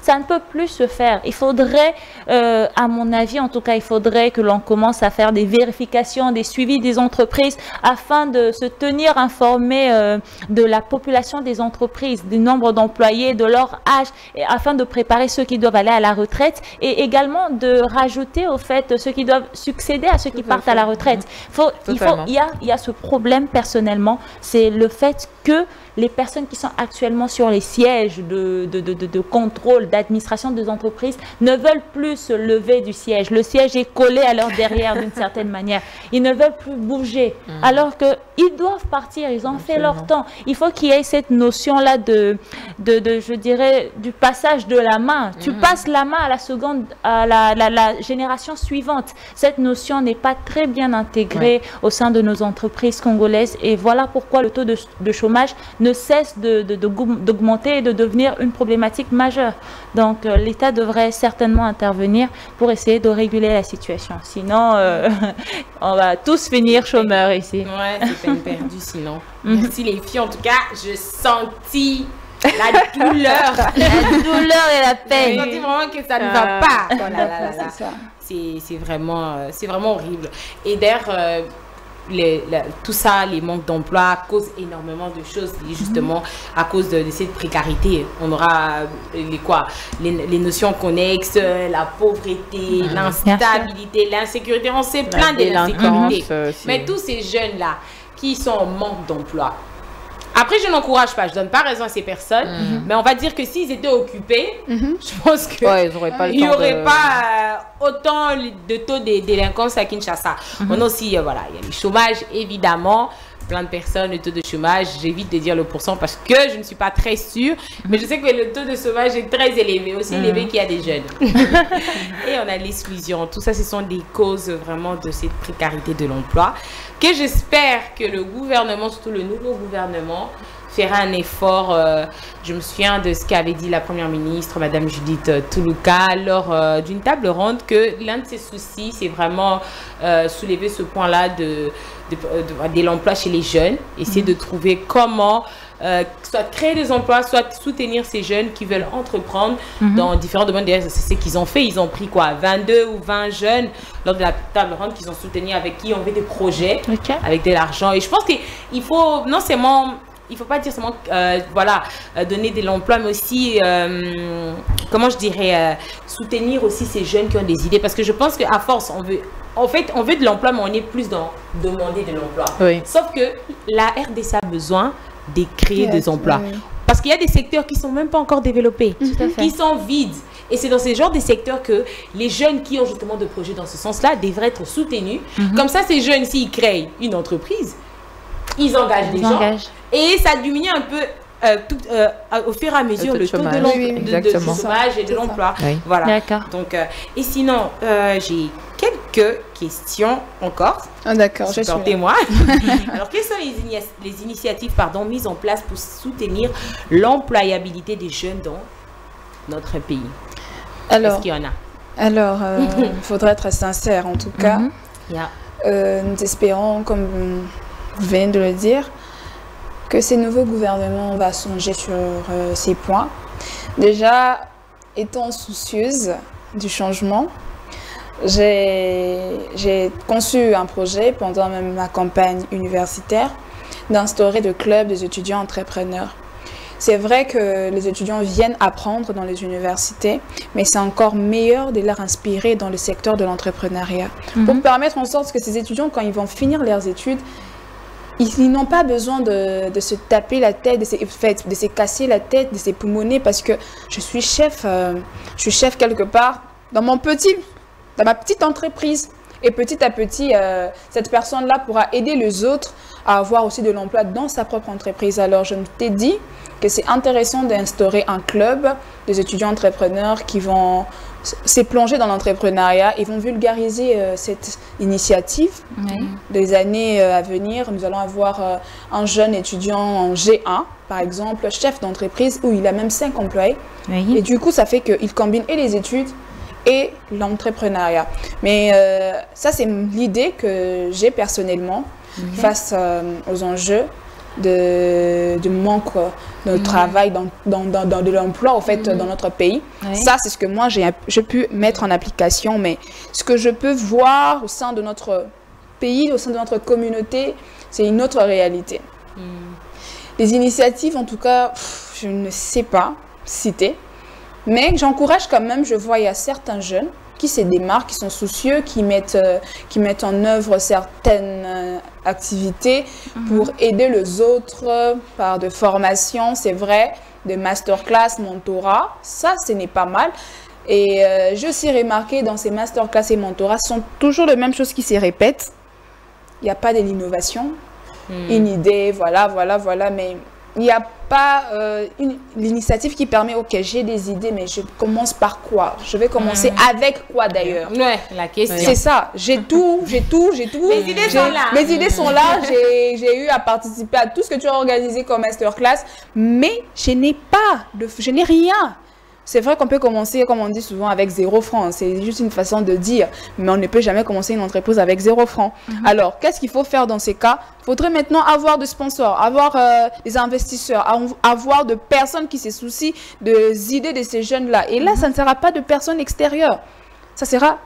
Ça ne peut plus se faire. Il faudrait, euh, à mon avis, en tout cas, il faudrait que l'on commence à faire des vérifications, des suivis des entreprises, afin de se tenir informé euh, de la population des entreprises, du nombre d'employés, de leur âge, et afin de préparer ceux qui doivent aller à la retraite, et également de rajouter au fait ceux qui doivent succéder à ceux qui partent à la retraite. Faut, il, faut, il, y a, il y a ce problème personnellement, c'est le fait que les personnes qui sont actuellement sur les sièges de, de, de, de contrôle, d'administration des entreprises ne veulent plus se lever du siège. Le siège est collé à leur derrière d'une certaine manière. Ils ne veulent plus bouger, mmh. alors qu'ils doivent partir, ils ont Absolument. fait leur temps. Il faut qu'il y ait cette notion-là de, de, de, je dirais, du passage de la main. Mmh. Tu passes la main à la seconde, à la, la, la génération suivante. Cette notion n'est pas très bien intégrée oui. au sein de nos entreprises congolaises, et voilà pourquoi le taux de, de chômage ne cesse de, de, de, d'augmenter et de devenir une problématique majeure. Donc euh, l'État devrait certainement intervenir pour essayer de réguler la situation. Sinon, euh, on va tous finir chômeurs ici. Ouais, c'est peine perdue sinon. Merci les filles. En tout cas, je sentis la douleur. La douleur et la peine. Je sentis vraiment que ça ne euh... va pas. Oh là là là là. C'est vraiment, c'est vraiment horrible. Et d'ailleurs... Euh, Les, la, tout ça, les manques d'emploi causent énormément de choses, justement mmh. à cause de, de cette précarité. On aura les, quoi, les, les notions connexes, la pauvreté, mmh. l'instabilité, l'insécurité. On sait plein de l'insécurité. Mais tous ces jeunes-là qui sont en manque d'emploi, Après, je n'encourage pas, je ne donne pas raison à ces personnes. Mm-hmm. Mais on va dire que s'ils étaient occupés, mm-hmm. je pense qu'il ouais, n'y aurait de... pas euh, autant de taux de délinquance à Kinshasa. Mm-hmm. On a aussi, euh, voilà, il y a le chômage, évidemment. Plein de personnes, le taux de chômage, j'évite de dire le pourcent parce que je ne suis pas très sûre, mais je sais que le taux de chômage est très élevé, aussi mmh. élevé qu'il y a des jeunes. Et on a l'exclusion. Tout ça, ce sont des causes vraiment de cette précarité de l'emploi que j'espère que le gouvernement, surtout le nouveau gouvernement, fera un effort. Euh, je me souviens de ce qu'avait dit la première ministre, Madame Judith Toulouka, lors euh, d'une table ronde, que l'un de ses soucis, c'est vraiment euh, soulever ce point-là de... de, de, de l'emploi chez les jeunes, essayer mmh. de trouver comment euh, soit créer des emplois, soit soutenir ces jeunes qui veulent entreprendre mmh. dans différents domaines. D'ailleurs, c'est ce qu'ils ont fait. Ils ont pris quoi, vingt-deux ou vingt jeunes lors de la table ronde qu'ils ont soutenu, avec qui on fait des projets, okay. avec de l'argent. Et je pense qu'il faut non seulement... Il ne faut pas dire seulement euh, voilà, euh, donner de l'emploi, mais aussi, euh, comment je dirais, euh, soutenir aussi ces jeunes qui ont des idées. Parce que je pense qu'à force, on veut, en fait, on veut de l'emploi, mais on est plus dans demander de l'emploi. Oui. Sauf que la R D C a besoin de créer oui, des emplois. Oui. Parce qu'il y a des secteurs qui ne sont même pas encore développés, mm-hmm. qui sont vides. Et c'est dans ces genres de secteurs que les jeunes qui ont justement des projets dans ce sens-là devraient être soutenus. Mm-hmm. Comme ça, ces jeunes, s'ils créent une entreprise, ils engagent des gens et ça diminue un peu euh, tout, euh, au fur et à mesure le taux de, oui, de, de, de chômage et de l'emploi. Oui. Voilà. Donc, euh, et sinon, euh, j'ai quelques questions encore. Ah, d'accord, je suis moi. Alors, quelles sont les, les initiatives pardon, mises en place pour soutenir l'employabilité des jeunes dans notre pays? Est-ce qu'il y en a? Alors, euh, il faudrait être sincère en tout cas. Mm-hmm. yeah. euh, nous espérons, comme... vous venez de le dire, que ces nouveaux gouvernements vont songer sur euh, ces points. Déjà, étant soucieuse du changement, j'ai conçu un projet pendant même ma campagne universitaire d'instaurer de clubs des étudiants entrepreneurs. C'est vrai que les étudiants viennent apprendre dans les universités, mais c'est encore meilleur de leur inspirer dans le secteur de l'entrepreneuriat mm-hmm. pour permettre en sorte que ces étudiants, quand ils vont finir leurs études, ils n'ont pas besoin de, de se taper la tête, de se, de se casser la tête, de se poumonner parce que je suis chef, euh, je suis chef quelque part dans mon petit, dans ma petite entreprise. Et petit à petit, euh, cette personne-là pourra aider les autres à avoir aussi de l'emploi dans sa propre entreprise. Alors, je t'ai dit que c'est intéressant d'instaurer un club des étudiants entrepreneurs qui vont s'est plongé dans l'entrepreneuriat et vont vulgariser euh, cette initiative. Oui. Des années euh, à venir, nous allons avoir euh, un jeune étudiant en G un, par exemple, chef d'entreprise, où il a même cinq employés. Oui. Et du coup, ça fait qu'il combine et les études et l'entrepreneuriat. Mais euh, ça, c'est l'idée que j'ai personnellement okay. face euh, aux enjeux de, de manque de mmh. travail dans, dans, dans, dans de l'emploi, en fait, mmh. dans notre pays. Oui. Ça, c'est ce que moi, j'ai pu mettre en application, mais ce que je peux voir au sein de notre pays, au sein de notre communauté, c'est une autre réalité. Mmh. Les initiatives, en tout cas, pff, je ne sais pas citer, mais j'encourage quand même, je vois, il y a certains jeunes qui se démarquent, qui sont soucieux, qui mettent, euh, qui mettent en œuvre certaines euh, activités mmh. pour aider les autres euh, par de formations, c'est vrai, de masterclass, mentorat, ça, ce n'est pas mal. Et euh, j'ai aussi remarqué dans ces masterclass et mentorat, ce sont toujours les mêmes choses qui se répètent. Il n'y a pas de l'innovation, mmh. une idée, voilà, voilà, voilà, mais... il n'y a pas euh, l'initiative qui permet, ok, j'ai des idées, mais je commence par quoi? Je vais commencer mmh. avec quoi d'ailleurs? Ouais, la question. C'est ça, j'ai tout, j'ai tout, j'ai tout. Les idées sont là. Les idées sont là, j'ai eu à participer à tout ce que tu as organisé comme masterclass, mais je n'ai pas, de, je n'ai rien. C'est vrai qu'on peut commencer, comme on dit souvent, avec zéro franc. C'est juste une façon de dire, mais on ne peut jamais commencer une entreprise avec zéro franc. Mmh. Alors, qu'est-ce qu'il faut faire dans ces cas? Il faudrait maintenant avoir des sponsors, avoir euh, des investisseurs, avoir de personnes qui se soucient des idées de ces jeunes-là. Et là, mmh. ça ne sera pas de personnes extérieures. Ça sera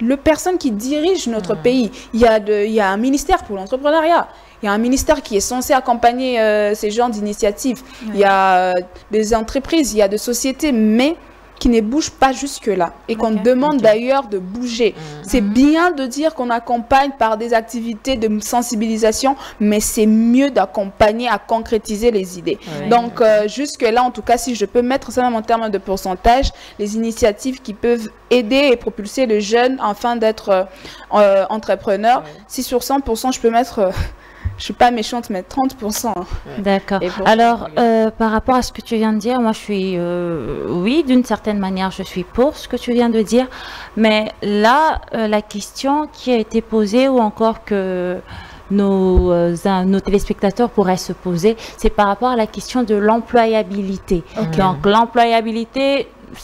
le personne qui dirige notre mmh. pays. Il y a de, il y a un ministère pour l'entrepreneuriat. Il y a un ministère qui est censé accompagner euh, ces genres d'initiatives. Ouais. Il y a euh, des entreprises, il y a des sociétés, mais qui ne bouge pas jusque-là et okay. qu'on demande okay. d'ailleurs de bouger. Mmh. C'est mmh. bien de dire qu'on accompagne par des activités de sensibilisation, mais c'est mieux d'accompagner à concrétiser les idées. Mmh. Donc, euh, jusque-là, en tout cas, si je peux mettre ça même en termes de pourcentage, les initiatives qui peuvent aider et propulser les jeunes afin d'être euh, entrepreneurs, mmh. si sur cent pour cent, je peux mettre... Euh, je ne suis pas méchante, mais trente pour cent. D'accord. Alors, euh, par rapport à ce que tu viens de dire, moi, je suis... Euh, oui, d'une certaine manière, je suis pour ce que tu viens de dire. Mais là, euh, la question qui a été posée, ou encore que nos, euh, nos téléspectateurs pourraient se poser, c'est par rapport à la question de l'employabilité. Okay. Donc, l'employabilité...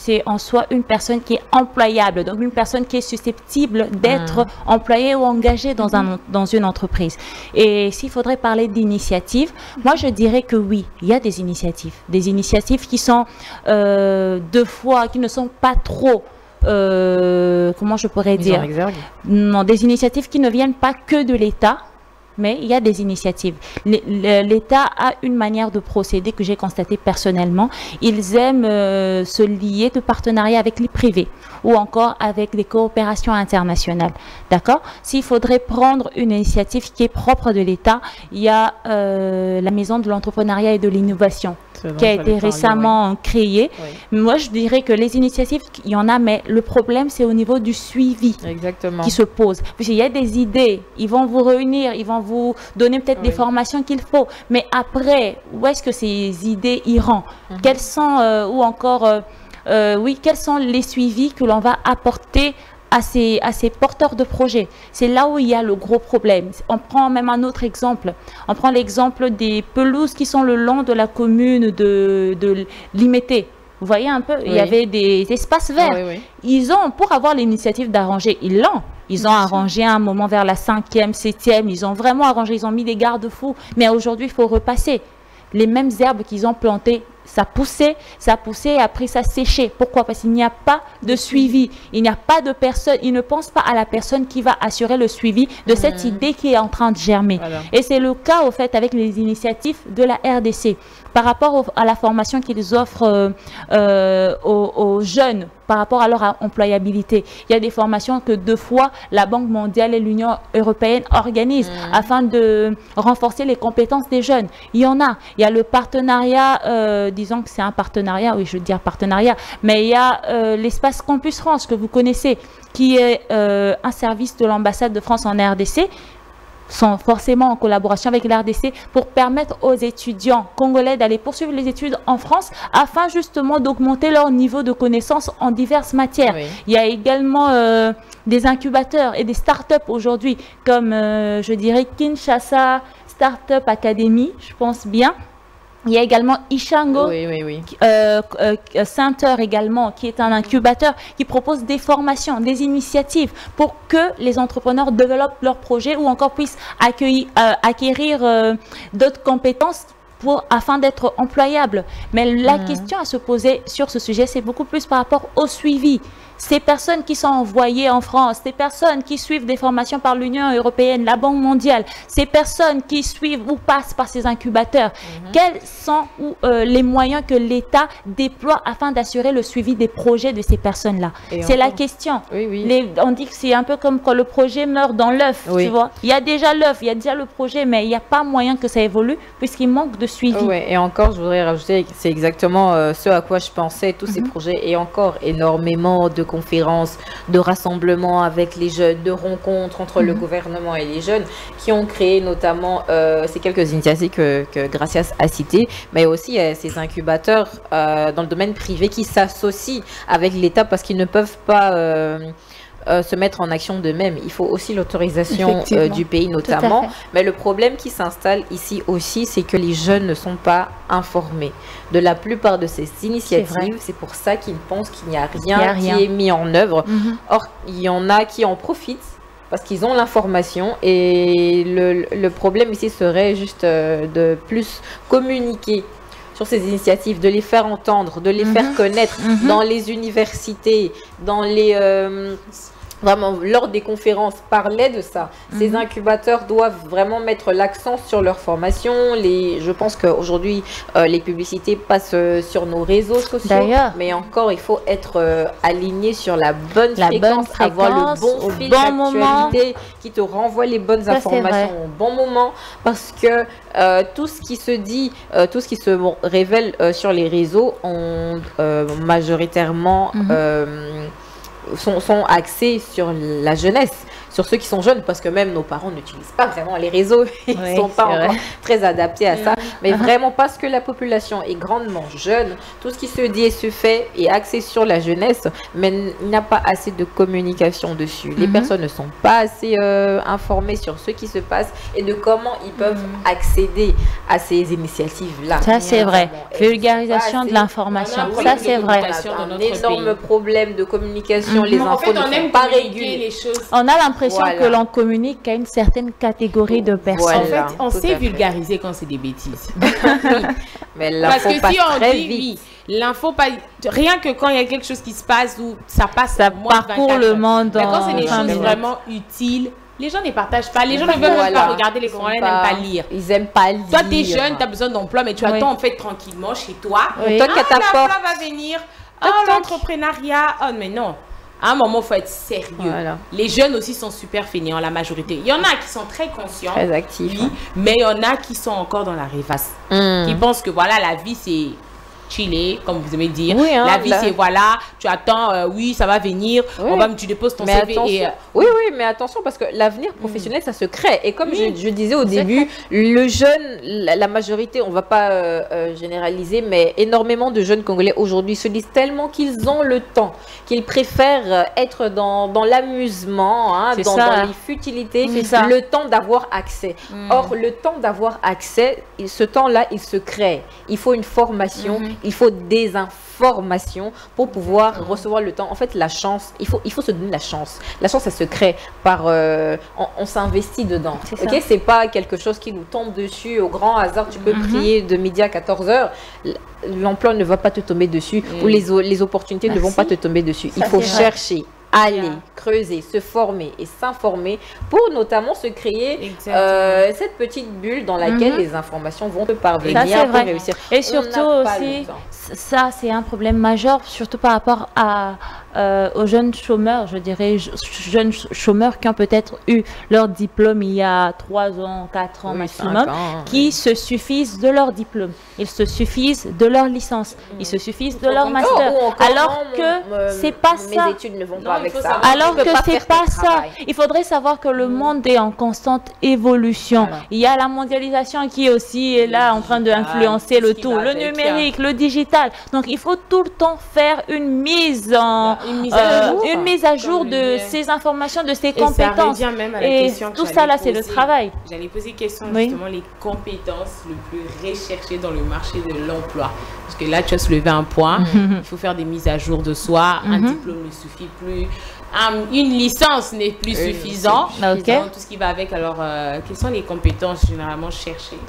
c'est en soi une personne qui est employable, donc une personne qui est susceptible d'être mmh. employée ou engagée dans, un, dans une entreprise. Et s'il faudrait parler d'initiatives, moi je dirais que oui, il y a des initiatives, des initiatives qui sont euh, deux fois, qui ne sont pas trop, euh, comment je pourrais Ils dire, non, des initiatives qui ne viennent pas que de l'État, mais il y a des initiatives. L'État a une manière de procéder que j'ai constatée personnellement. Ils aiment euh, se lier de partenariat avec les privés ou encore avec des coopérations internationales. D'accord? S'il faudrait prendre une initiative qui est propre de l'État, il y a euh, la maison de l'entrepreneuriat et de l'innovation qui a été récemment créée. Oui. Moi, je dirais que les initiatives, il y en a, mais le problème, c'est au niveau du suivi Exactement. qui se pose. Puisqu'il y a des idées, ils vont vous réunir, ils vont vous donner peut-être oui. des formations qu'il faut, mais après, où est-ce que ces idées iront? Mm-hmm. Quelles sont, euh, ou encore, euh, euh, oui, quels sont les suivis que l'on va apporter à ces, à ces porteurs de projets? C'est là où il y a le gros problème. On prend même un autre exemple. On prend l'exemple des pelouses qui sont le long de la commune de, de Limété. Vous voyez un peu, oui. il y avait des espaces verts. Oui, oui. Ils ont, pour avoir l'initiative d'arranger, ils l'ont. Ils ont Bien arrangé sûr. un moment vers la cinquième, septième. Ils ont vraiment arrangé, ils ont mis des garde-fous. Mais aujourd'hui, il faut repasser. Les mêmes herbes qu'ils ont plantées, ça poussait, ça poussait et après ça séchait. Pourquoi? Parce qu'il n'y a pas de suivi. Il n'y a pas de personne, ils ne pensent pas à la personne qui va assurer le suivi de mmh. cette idée qui est en train de germer. Voilà. Et c'est le cas, au fait, avec les initiatives de la R D C. Par rapport au, à la formation qu'ils offrent euh, euh, aux, aux jeunes, par rapport à leur employabilité, il y a des formations que deux fois la Banque mondiale et l'Union européenne organisent mmh. afin de renforcer les compétences des jeunes. Il y en a. Il y a le partenariat, euh, disons que c'est un partenariat, oui je veux dire partenariat, mais il y a euh, l'espace Campus France que vous connaissez, qui est euh, un service de l'ambassade de France en R D C, sont forcément en collaboration avec l'R D C pour permettre aux étudiants congolais d'aller poursuivre les études en France afin justement d'augmenter leur niveau de connaissance en diverses matières. Oui. Il y a également euh, des incubateurs et des start-up aujourd'hui comme euh, je dirais Kinshasa Startup Academy, je pense bien. Il y a également Ishango oui, oui, oui. Euh, euh, Center également, qui est un incubateur qui propose des formations, des initiatives pour que les entrepreneurs développent leurs projets ou encore puissent accueillir, euh, acquérir euh, d'autres compétences pour, afin d'être employables. Mais la mmh. question à se poser sur ce sujet, c'est beaucoup plus par rapport au suivi. Ces personnes qui sont envoyées en France, ces personnes qui suivent des formations par l'Union européenne, la Banque mondiale, ces personnes qui suivent ou passent par ces incubateurs, mm-hmm. quels sont euh, les moyens que l'État déploie afin d'assurer le suivi des projets de ces personnes-là? C'est la question. Oui, oui. Les, on dit que c'est un peu comme quand le projet meurt dans l'œuf, oui. tu vois. Il y a déjà l'œuf, il y a déjà le projet, mais il n'y a pas moyen que ça évolue puisqu'il manque de suivi. Oh, ouais. Et encore, je voudrais rajouter, c'est exactement euh, ce à quoi je pensais, tous mm-hmm. ces projets et encore énormément de conférences, de rassemblements avec les jeunes, de rencontres entre mmh. le gouvernement et les jeunes, qui ont créé notamment euh, ces quelques initiatives que, que Gracia a citées, mais aussi euh, ces incubateurs euh, dans le domaine privé qui s'associent avec l'État parce qu'ils ne peuvent pas euh, euh, se mettre en action d'eux-mêmes. Il faut aussi l'autorisation euh, du pays notamment. Mais le problème qui s'installe ici aussi, c'est que les jeunes ne sont pas informés de la plupart de ces initiatives. C'est pour ça qu'ils pensent qu'il n'y a, a rien qui est mis en œuvre. Mm-hmm. Or, il y en a qui en profitent parce qu'ils ont l'information et le, le problème ici serait juste de plus communiquer sur ces initiatives, de les faire entendre, de les mm-hmm. faire connaître mm-hmm. dans les universités, dans les... Euh, vraiment, lors des conférences, parlaient de ça. Mmh. Ces incubateurs doivent vraiment mettre l'accent sur leur formation. Les, je pense qu'aujourd'hui, euh, les publicités passent euh, sur nos réseaux sociaux. Mais encore, il faut être euh, aligné sur la bonne, la fréquence, bonne fréquence, avoir le bon fil d'actualité qui te renvoie les bonnes ça, informations au bon moment. Parce que euh, tout ce qui se dit, euh, tout ce qui se révèle euh, sur les réseaux, ont euh, majoritairement... Mmh. Euh, Sont, sont axés sur la jeunesse, sur ceux qui sont jeunes, parce que même nos parents n'utilisent pas vraiment les réseaux, ils ne oui, sont pas encore très adaptés à ça, mais vraiment parce que la population est grandement jeune, tout ce qui se dit et se fait est axé sur la jeunesse, mais il n'y a pas assez de communication dessus. Les mm-hmm. personnes ne sont pas assez euh, informées sur ce qui se passe et de comment ils peuvent mm-hmm. accéder à ces initiatives-là. Ça c'est vrai, vulgarisation de l'information, ça c'est vrai. On a un énorme problème de communication. Les en fait, on aime pas réguler les choses. On a l'impression voilà. que l'on communique à une certaine catégorie de personnes. Voilà, en fait, on sait vulgariser quand c'est des bêtises. Mais parce que passe si on très dit vite. Oui, l'info pas rien que quand il y a quelque chose qui se passe ou ça passe, ça parcourt le monde. Mais quand c'est des choses vraiment utiles, les gens ne partagent pas. Les gens ne veulent voilà. même pas regarder les courants, ils n'aiment pas lire. Ils n'aiment pas lire. Toi, t'es jeune, t'as besoin d'emploi, mais tu oui. attends en fait tranquillement chez toi. Oui. Toi, ah, l'emploi va venir. Ah, l'entrepreneuriat. Oh, mais non. À un moment, il faut être sérieux. Voilà. Les jeunes aussi sont super fainéants, la majorité. Il y en a qui sont très conscients, très actifs, oui, hein. mais il y en a qui sont encore dans la rêvasse. Mmh. Qui pensent que voilà, la vie, c'est chiller, comme vous aimez dire. Oui, hein, la vie, c'est voilà, tu attends, euh, oui, ça va venir, oui. on va, tu déposes ton mais C V. Et, euh... Oui, oui, mais attention, parce que l'avenir professionnel, mmh. ça se crée. Et comme mmh. je, je disais au début, le jeune, la, la majorité, on ne va pas euh, euh, généraliser, mais énormément de jeunes Congolais aujourd'hui se disent tellement qu'ils ont le temps, qu'ils préfèrent être dans, dans l'amusement, hein, dans, dans les futilités, mmh. le temps d'avoir accès. Mmh. Or, le temps d'avoir accès, ce temps-là, il se crée. Il faut une formation. Mmh. Il faut des informations pour pouvoir recevoir le temps. En fait, la chance, il faut, il faut se donner la chance. La chance, ça se crée par... Euh, on on s'investit dedans. C'est okay? C'est pas quelque chose qui nous tombe dessus au grand hasard. Tu peux mm-hmm. prier de midi à quatorze heures. L'emploi ne va pas te tomber dessus mm. ou les, les opportunités Merci. ne vont pas te tomber dessus. Ça, il faut chercher. Aller, yeah. creuser, se former et s'informer pour notamment se créer euh, cette petite bulle dans laquelle mm-hmm. les informations vont te parvenir ça, pour réussir. Et surtout aussi, ça c'est un problème majeur, surtout par rapport à, euh, aux jeunes chômeurs, je dirais, jeunes chômeurs qui ont peut-être eu leur diplôme il y a trois ans, quatre ans oui, maximum, qui oui. se suffisent de leur diplôme, ils se suffisent de leur licence, mm. ils se suffisent de leur encore, master, alors non, que c'est pas mes ça. Mes études ne vont pas. Ça. Alors que c'est pas ça. Il faudrait savoir que le monde est en constante évolution. Voilà. Il y a la mondialisation qui aussi est là en train d'influencer le tout, le numérique, le digital. Donc il faut tout le temps faire une mise en une mise à jour, euh, une mise à jour de ces informations, de ces compétences. Et tout ça là, c'est le travail. J'allais poser une question justement les compétences le plus recherchées dans le marché de l'emploi. Parce que là, tu as soulevé un point. Il faut faire des mises à jour de soi. Un diplôme ne suffit plus. Um, une licence n'est plus oui, suffisante. Okay. Tout ce qui va avec. Alors, euh, quelles sont les compétences généralement cherchées?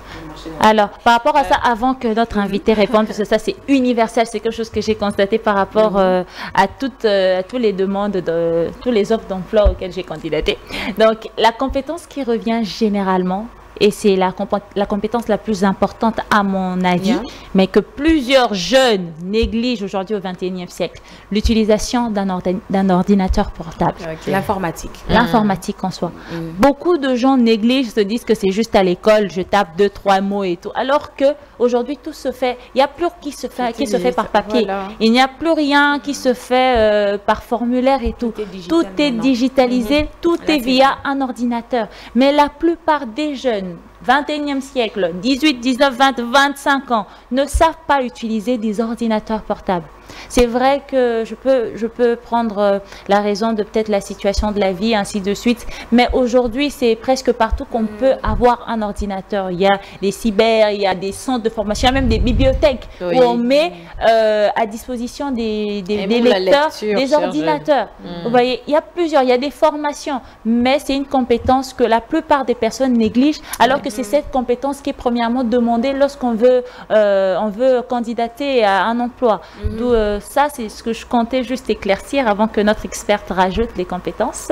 Alors, par rapport à ça, avant que notre invité réponde, parce que ça c'est universel, c'est quelque chose que j'ai constaté par rapport euh, à toutes, euh, à toutes les demandes, de toutes les offres d'emploi auxquelles j'ai candidaté. Donc, la compétence qui revient généralement, et c'est la, la compétence la plus importante à mon avis, yeah. mais que plusieurs jeunes négligent aujourd'hui au vingt et unième siècle, l'utilisation d'un ordi, ordinateur portable. Okay. L'informatique. L'informatique mmh. en soi. Mmh. Beaucoup de gens négligent, se disent que c'est juste à l'école, je tape deux, trois mots et tout. Alors qu'aujourd'hui, tout se fait, il n'y a plus qui se fait, qui se fait par papier. Voilà. Il n'y a plus rien qui se fait euh, par formulaire et tout. Tout est, digital tout est digitalisé, mmh. tout là, est via bien. un ordinateur. Mais la plupart des jeunes vingt et unième siècle, dix-huit, dix-neuf, vingt, vingt-cinq ans, ne savent pas utiliser des ordinateurs portables. C'est vrai que je peux, je peux prendre la raison de peut-être la situation de la vie, ainsi de suite, mais aujourd'hui, c'est presque partout qu'on mmh. peut avoir un ordinateur. Il y a des cyber, il y a des centres de formation, il y a même des bibliothèques oui. où on met euh, à disposition des, des, des lecteurs, des ordinateurs. Mmh. Vous voyez, il y a plusieurs, il y a des formations, mais c'est une compétence que la plupart des personnes négligent, alors oui. que que c'est cette compétence qui est premièrement demandée lorsqu'on veut, euh, on veut candidater à un emploi. Mm-hmm. Donc, euh, ça, c'est ce que je comptais juste éclaircir avant que notre experte rajoute les compétences.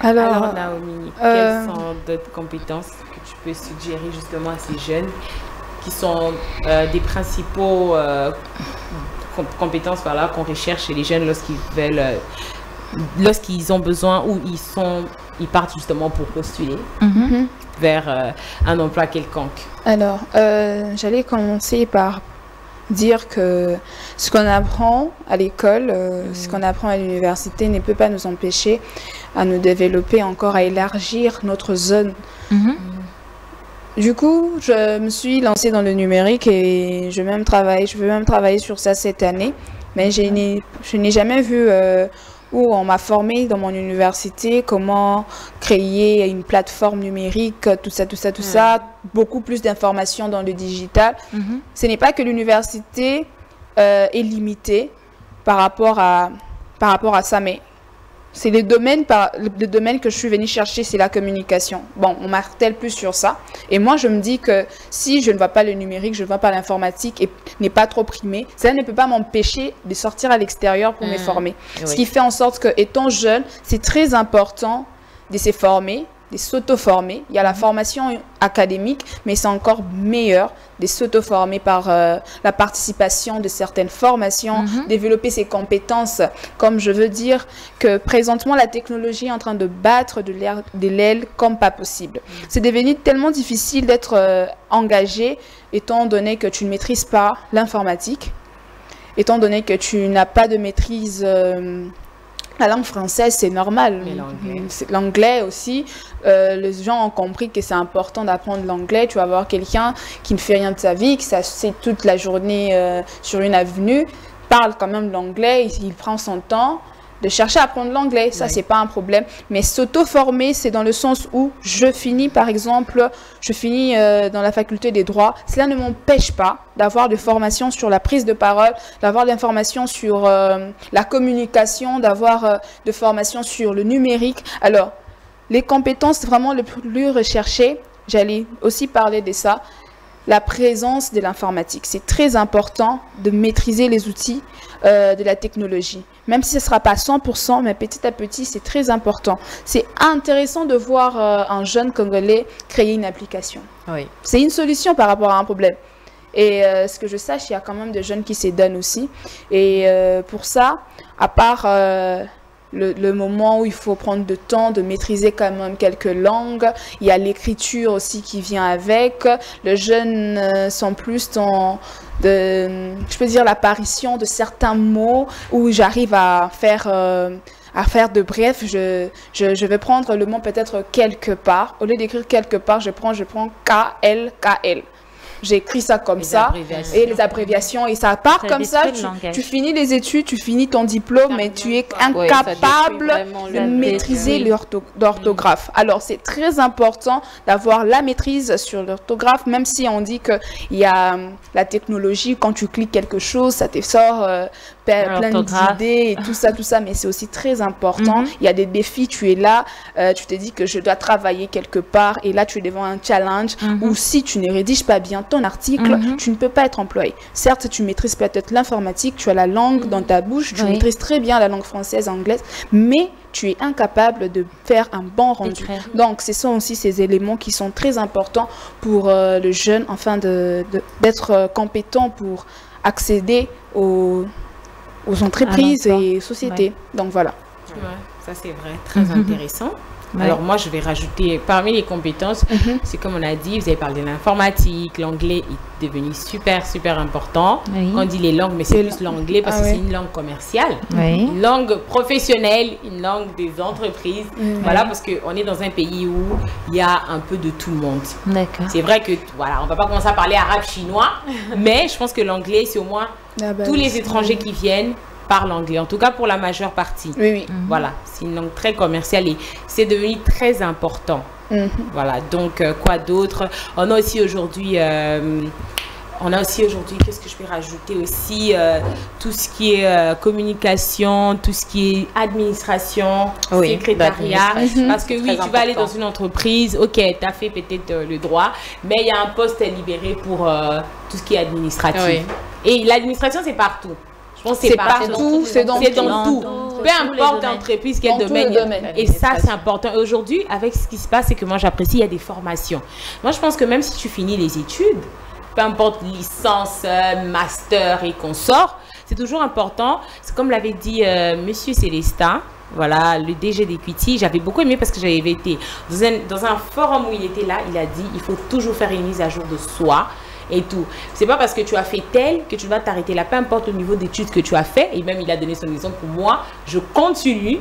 Alors, Alors Naomi, euh... quelles sont d'autres compétences que tu peux suggérer justement à ces jeunes qui sont euh, des principaux euh, compétences voilà, qu'on recherche chez les jeunes lorsqu'ils veulent, euh, lorsqu'ils ont besoin ou ils sont, ils partent justement pour postuler mm-hmm. vers euh, un emploi quelconque. Alors, euh, j'allais commencer par dire que ce qu'on apprend à l'école, euh, mmh. ce qu'on apprend à l'université ne peut pas nous empêcher à nous développer encore, à élargir notre zone. Mmh. Du coup, je me suis lancée dans le numérique et je, même travaille, je veux même travailler sur ça cette année, mais mmh. je n'ai jamais vu euh, où on m'a formée dans mon université, comment créer une plateforme numérique, tout ça, tout ça, tout mmh. ça, beaucoup plus d'informations dans le digital. Mmh. Ce n'est pas que l'université euh, est limitée par rapport à, par rapport à ça, mais c'est le domaine, le domaine que je suis venue chercher, c'est la communication. Bon, on martèle plus sur ça. Et moi, je me dis que si je ne vois pas le numérique, je ne vois pas l'informatique et n'est pas trop primé, ça ne peut pas m'empêcher de sortir à l'extérieur pour mmh, me former. Oui. Ce qui fait en sorte que, étant jeune, c'est très important de se former, de s'auto-former. Il y a la mmh. formation académique, mais c'est encore meilleur de s'auto-former par euh, la participation de certaines formations, mmh. développer ses compétences. Comme je veux dire que présentement, la technologie est en train de battre de l'aile comme pas possible. Mmh. C'est devenu tellement difficile d'être euh, engagé, étant donné que tu ne maîtrises pas l'informatique, étant donné que tu n'as pas de maîtrise... Euh, la langue française, c'est normal. L'anglais aussi. Euh, les gens ont compris que c'est important d'apprendre l'anglais. Tu vas voir quelqu'un qui ne fait rien de sa vie, qui s'assied toute la journée euh, sur une avenue, parle quand même l'anglais, il, il prend son temps de chercher à apprendre l'anglais. Ça, oui. c'est pas un problème. Mais s'auto-former, c'est dans le sens où je finis, par exemple, je finis euh, dans la faculté des droits. Cela ne m'empêche pas d'avoir des formations sur la prise de parole, d'avoir des informations sur euh, la communication, d'avoir euh, des formations sur le numérique. Alors, les compétences vraiment les plus recherchées, j'allais aussi parler de ça, la présence de l'informatique. C'est très important de maîtriser les outils euh, de la technologie. Même si ce ne sera pas cent pour cent, mais petit à petit, c'est très important. C'est intéressant de voir euh, un jeune Congolais créer une application. Oui. C'est une solution par rapport à un problème. Et euh, ce que je sache, il y a quand même des jeunes qui se donnent aussi. Et euh, pour ça, à part euh, le, le moment où il faut prendre le temps de maîtriser quand même quelques langues, il y a l'écriture aussi qui vient avec. Le jeune euh, sans plus dans, de, je peux dire, l'apparition de certains mots où j'arrive à faire... Euh, à faire de bref, je, je, je vais prendre le mot peut-être quelque part. Au lieu d'écrire quelque part, je prends, je prends K L K L. J'écris ça comme les ça, et les abréviations, et ça part ça comme ça, tu, tu finis les études, tu finis ton diplôme, mais tu es incapable oui, de maîtriser l'orthographe. Mmh. Alors, c'est très important d'avoir la maîtrise sur l'orthographe, même si on dit qu'il y a la technologie, quand tu cliques quelque chose, ça te sort euh, plein d'idées, et tout ça, tout ça, mais c'est aussi très important. Mmh. Il y a des défis, tu es là, euh, tu te dis que je dois travailler quelque part, et là, tu es devant un challenge, mmh. où si tu ne rédiges pas bien ton article, mm-hmm. tu ne peux pas être employé. Certes, tu maîtrises peut-être l'informatique, tu as la langue mm-hmm. dans ta bouche, tu oui. maîtrises très bien la langue française, anglaise, mais tu es incapable de faire un bon rendu. Donc, ce sont aussi ces éléments qui sont très importants pour euh, le jeune, afin de, de, d'être euh, compétent pour accéder aux, aux entreprises et sociétés. Ouais. Donc, voilà. Ouais, ça, c'est vrai. Très mm-hmm. intéressant. Alors moi, je vais rajouter parmi les compétences, mm-hmm. c'est comme on a dit, vous avez parlé de l'informatique, l'anglais est devenu super, super important. Oui. On dit les langues, mais c'est plus l'anglais parce ah, que oui. c'est une langue commerciale, oui. une langue professionnelle, une langue des entreprises. Mm-hmm. Voilà, parce qu'on est dans un pays où il y a un peu de tout le monde. C'est vrai que, voilà, on ne va pas commencer à parler arabe, chinois, mais je pense que l'anglais, c'est au moins ah, bah, tous les étrangers qui viennent parle anglais, en tout cas pour la majeure partie. Oui, oui. Mm-hmm. Voilà, c'est une langue très commerciale et c'est devenu très important. Mm-hmm. Voilà, donc euh, quoi d'autre? On a aussi aujourd'hui euh, On a aussi aujourd'hui, qu'est-ce que je peux rajouter aussi, euh, tout ce qui est euh, communication, tout ce qui est administration, oui, secrétariat. Parce que oui, tu important. vas aller dans une entreprise, ok, tu as fait peut-être euh, le droit, mais il y a un poste libéré pour euh, tout ce qui est administratif. Oui. Et l'administration, c'est partout. Je pense que c'est partout, c'est dans, dans tout. Peu importe l'entreprise, quel domaine. domaine. Et ça, c'est important. Aujourd'hui, avec ce qui se passe, c'est que moi, j'apprécie, il y a des formations. Moi, je pense que même si tu finis les études, peu importe licence, master et consort, c'est toujours important. C'est comme l'avait dit euh, Monsieur Célestin, voilà, le D G d'Equity. J'avais beaucoup aimé parce que j'avais été dans un, dans un forum où il était là. Il a dit, il faut toujours faire une mise à jour de soi et tout. C'est pas parce que tu as fait tel que tu vas t'arrêter là, peu importe le niveau d'études que tu as fait. Et même il a donné son exemple pour moi. Je continue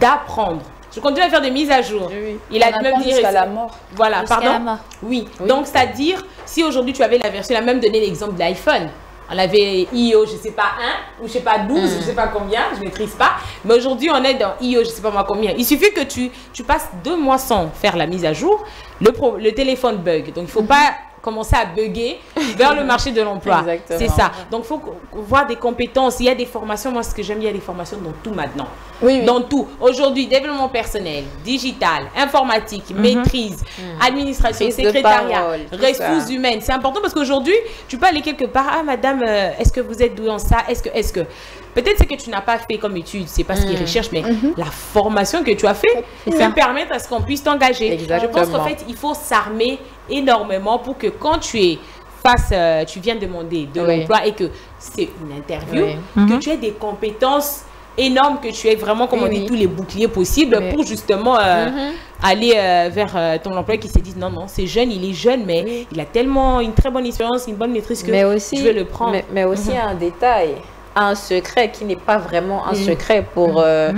d'apprendre. Je continue à faire des mises à jour. Oui. Il a même dit jusqu'à la mort. Voilà, pardon. La mort. Oui. oui. Donc c'est à dire, si aujourd'hui tu avais la version, il a même donné l'exemple de l'iPhone. On avait I O, je sais pas un, ou je sais pas douze, mm. je sais pas combien, je maîtrise pas. Mais aujourd'hui on est dans I O, je sais pas moi combien. Il suffit que tu tu passes deux mois sans faire la mise à jour, le pro, le téléphone bug. Donc il faut mm. pas commencer à bugger vers le marché de l'emploi. C'est ça. Donc, il faut voir des compétences. Il y a des formations. Moi, ce que j'aime, il y a des formations dans tout maintenant. Oui, oui. Dans tout. Aujourd'hui, développement personnel, digital, informatique, mm-hmm. maîtrise, mm-hmm. administration, Fils secrétariat, parole, ressources ça. humaines. C'est important parce qu'aujourd'hui, tu peux aller quelque part. Ah, madame, est-ce que vous êtes douée en ça? Est-ce que... Est-ce que... Peut-être ce que tu n'as pas fait comme étude, c'est pas ce qu'ils recherchent, mais mm-hmm. la formation que tu as fait, ça permet à ce qu'on puisse t'engager. Je pense qu'en fait, il faut s'armer énormément pour que quand tu es face, euh, tu viens demander de oui. l'emploi et que c'est une interview, oui. que mm-hmm. tu aies des compétences énormes, que tu aies vraiment, comme oui, on dit, oui. tous les boucliers possibles oui. pour justement euh, mm-hmm. aller euh, vers euh, ton employeur qui s'est dit non, non, c'est jeune, il est jeune, mais oui. il a tellement une très bonne expérience, une bonne maîtrise que mais aussi, tu veux le prendre. Mais, mais aussi mm-hmm. un détail. Un secret qui n'est pas vraiment un mmh. secret pour euh, mmh.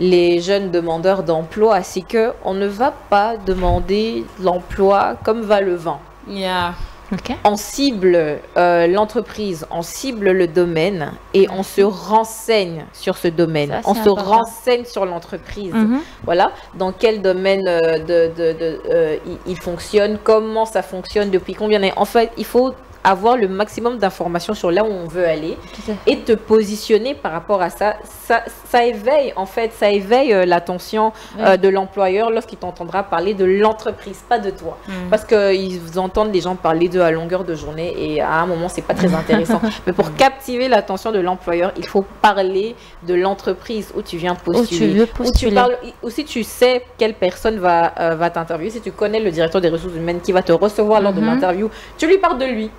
les jeunes demandeurs d'emploi, c'est que on ne va pas demander l'emploi comme va le vent. Yeah. Okay. On cible euh, l'entreprise, on cible le domaine et on se renseigne sur ce domaine. Ça, on se important. renseigne sur l'entreprise. Mm-hmm. Voilà, dans quel domaine euh, de, de, de, euh, il, il fonctionne, comment ça fonctionne, depuis combien d'années. En fait, il faut avoir le maximum d'informations sur là où on veut aller et te positionner par rapport à ça. Ça, ça éveille en fait, ça éveille euh, l'attention euh, oui. de l'employeur lorsqu'il t'entendra parler de l'entreprise, pas de toi. Mm. Parce qu'ils entendent les gens parler de à longueur de journée et à un moment c'est pas très intéressant. Mais pour captiver l'attention de l'employeur, il faut parler de l'entreprise où tu viens postuler, où tu, postuler. Où tu parles, ou si tu sais quelle personne va, euh, va t'interviewer, si tu connais le directeur des ressources humaines qui va te recevoir lors mm-hmm. de l'interview, tu lui parles de lui.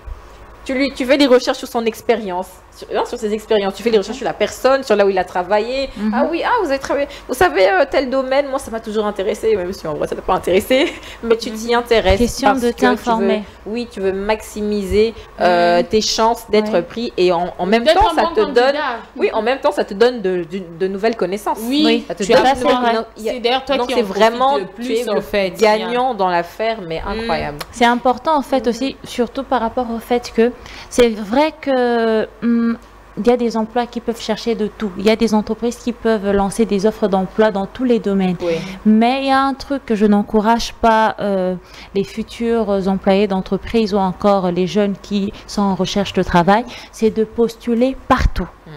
Tu, lui, tu fais des recherches sur son expérience, sur, hein, sur ses expériences. Tu fais des recherches sur la personne, sur là où il a travaillé. Mm-hmm. Ah oui, ah, vous avez travaillé. Vous savez, euh, tel domaine, moi, ça m'a toujours intéressé, même si en vrai, ça ne t'a pas intéressé. Mais tu t'y intéresses. Question de t'informer. Oui, tu veux maximiser euh, mm. tes chances d'être ouais. pris. Et en, en même temps, ça bon te candidat. donne. Oui, en même temps, ça te donne de, de, de nouvelles connaissances. Oui, oui. Ça te tu donne de nouvelles C'est d'ailleurs toi Donc, qui en vraiment, le plus, tu es en fait, gagnant dans l'affaire, mais incroyable. Mm. C'est important, en fait, aussi, surtout par rapport au fait que c'est vrai que hum, il y a des emplois qui peuvent chercher de tout. Il y a des entreprises qui peuvent lancer des offres d'emploi dans tous les domaines. Oui. Mais il y a un truc que je n'encourage pas euh, les futurs employés d'entreprise ou encore les jeunes qui sont en recherche de travail, c'est de postuler partout. Mmh.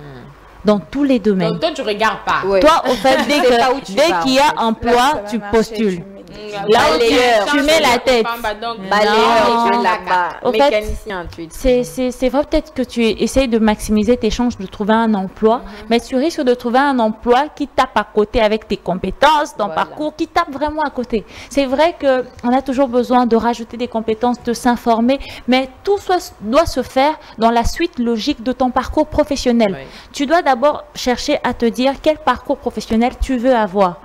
Dans tous les domaines. Donc, toi, tu ne regardes pas. Oui. Toi, au fait, dès qu'il y a en fait. emploi, là, tu postules. Là, balayeur, tu mets la tête. Balayeur, mécanicien, tu dis. C'est vrai peut-être que tu essayes de maximiser tes chances de trouver un emploi, mm-hmm. mais tu risques de trouver un emploi qui tape à côté avec tes compétences, ton voilà. parcours, qui tape vraiment à côté. C'est vrai qu'on a toujours besoin de rajouter des compétences, de s'informer, mais tout soit, doit se faire dans la suite logique de ton parcours professionnel. Oui. Tu dois d'abord chercher à te dire quel parcours professionnel tu veux avoir.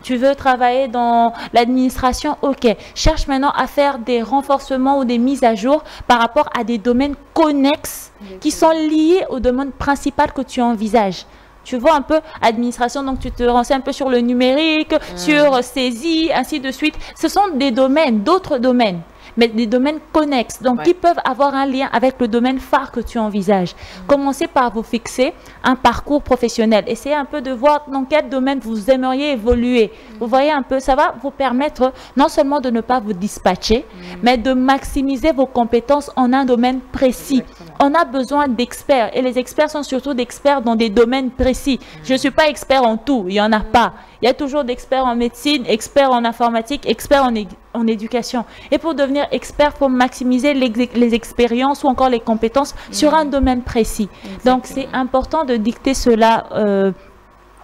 Tu veux travailler dans l'administration, ok. Cherche maintenant à faire des renforcements ou des mises à jour par rapport à des domaines connexes qui sont liés au domaine principal que tu envisages. Tu vois un peu administration, donc tu te renseignes un peu sur le numérique, mmh. sur saisie, ainsi de suite. Ce sont des domaines, d'autres domaines. mais des domaines connexes, donc ouais. qui peuvent avoir un lien avec le domaine phare que tu envisages. Mmh. Commencez par vous fixer un parcours professionnel. Essayez un peu de voir dans quel domaine vous aimeriez évoluer. Mmh. Vous voyez un peu, ça va vous permettre non seulement de ne pas vous dispatcher, mmh. mais de maximiser vos compétences en un domaine précis. Exactement. On a besoin d'experts et les experts sont surtout d'experts dans des domaines précis. Mmh. Je ne suis pas expert en tout, il n'y en a mmh. pas. Il y a toujours d'experts en médecine, experts en informatique, experts en, en éducation. Et pour devenir expert, il faut maximiser les, les expériences ou encore les compétences mmh. sur un domaine précis. Exactement. Donc, c'est important de dicter cela euh,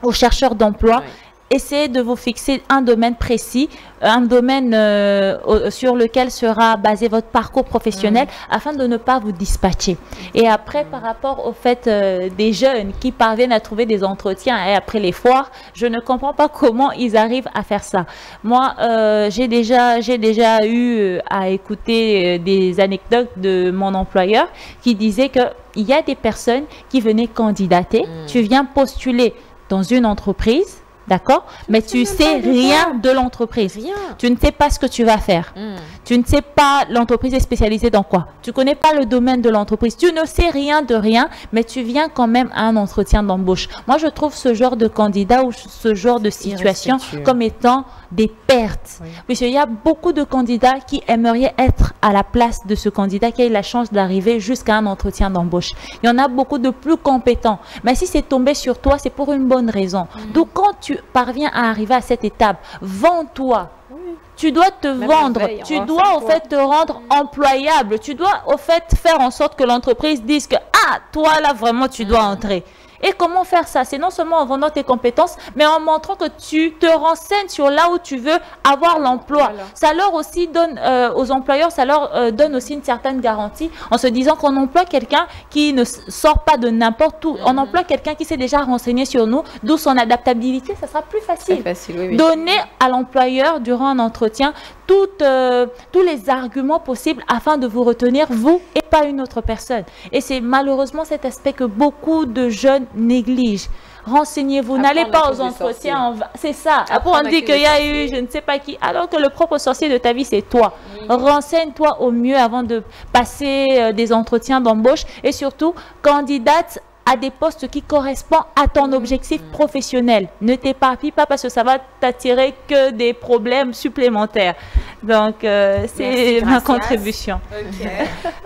aux chercheurs d'emploi. Oui. Essayez de vous fixer un domaine précis, un domaine euh, sur lequel sera basé votre parcours professionnel mmh. afin de ne pas vous dispatcher. Et après, mmh. par rapport au fait euh, des jeunes qui parviennent à trouver des entretiens et après les foires, je ne comprends pas comment ils arrivent à faire ça. Moi, euh, j'ai déjà, j'ai déjà eu à écouter des anecdotes de mon employeur qui disait que il y a des personnes qui venaient candidater, mmh. tu viens postuler dans une entreprise, d'accord? Mais tu ne sais rien de l'entreprise. Tu ne sais pas ce que tu vas faire. Mm. Tu ne sais pas l'entreprise est spécialisée dans quoi. Tu ne connais pas le domaine de l'entreprise. Tu ne sais rien de rien, mais tu viens quand même à un entretien d'embauche. Moi, je trouve ce genre de candidat ou ce genre de situation comme étant des pertes. Oui. Parce qu'il y a beaucoup de candidats qui aimeraient être à la place de ce candidat qui a eu la chance d'arriver jusqu'à un entretien d'embauche. Il y en a beaucoup de plus compétents. Mais si c'est tombé sur toi, c'est pour une bonne raison. Mm. Donc, quand tu parviens à arriver à cette étape, vends-toi. Oui. Tu dois te Même vendre, veille, tu dois au toi. fait te rendre employable, tu dois au fait faire en sorte que l'entreprise dise que ah, toi là vraiment tu dois entrer. Et comment faire ça? C'est non seulement en vendant tes compétences, mais en montrant que tu te renseignes sur là où tu veux avoir l'emploi. Voilà. Ça leur aussi donne, euh, aux employeurs, ça leur euh, donne aussi une certaine garantie en se disant qu'on emploie quelqu'un qui ne sort pas de n'importe où. Mmh. On emploie quelqu'un qui s'est déjà renseigné sur nous, d'où son adaptabilité, ça sera plus facile. facile oui, oui. Donner à l'employeur durant un entretien tout, euh, tous les arguments possibles afin de vous retenir, vous et pas une autre personne. Et c'est malheureusement cet aspect que beaucoup de jeunes néglige. Renseignez-vous, n'allez pas aux entretiens, va... c'est ça. Après, on dit qu'il y a eu je ne sais pas qui, alors que le propre sorcier de ta vie, c'est toi. Mmh. Renseigne-toi au mieux avant de passer euh, des entretiens d'embauche et surtout, candidate à des postes qui correspondent à ton objectif mmh. professionnel. Ne t'éparpille pas parce que ça va t'attirer que des problèmes supplémentaires. Donc, euh, c'est ma contribution. Okay.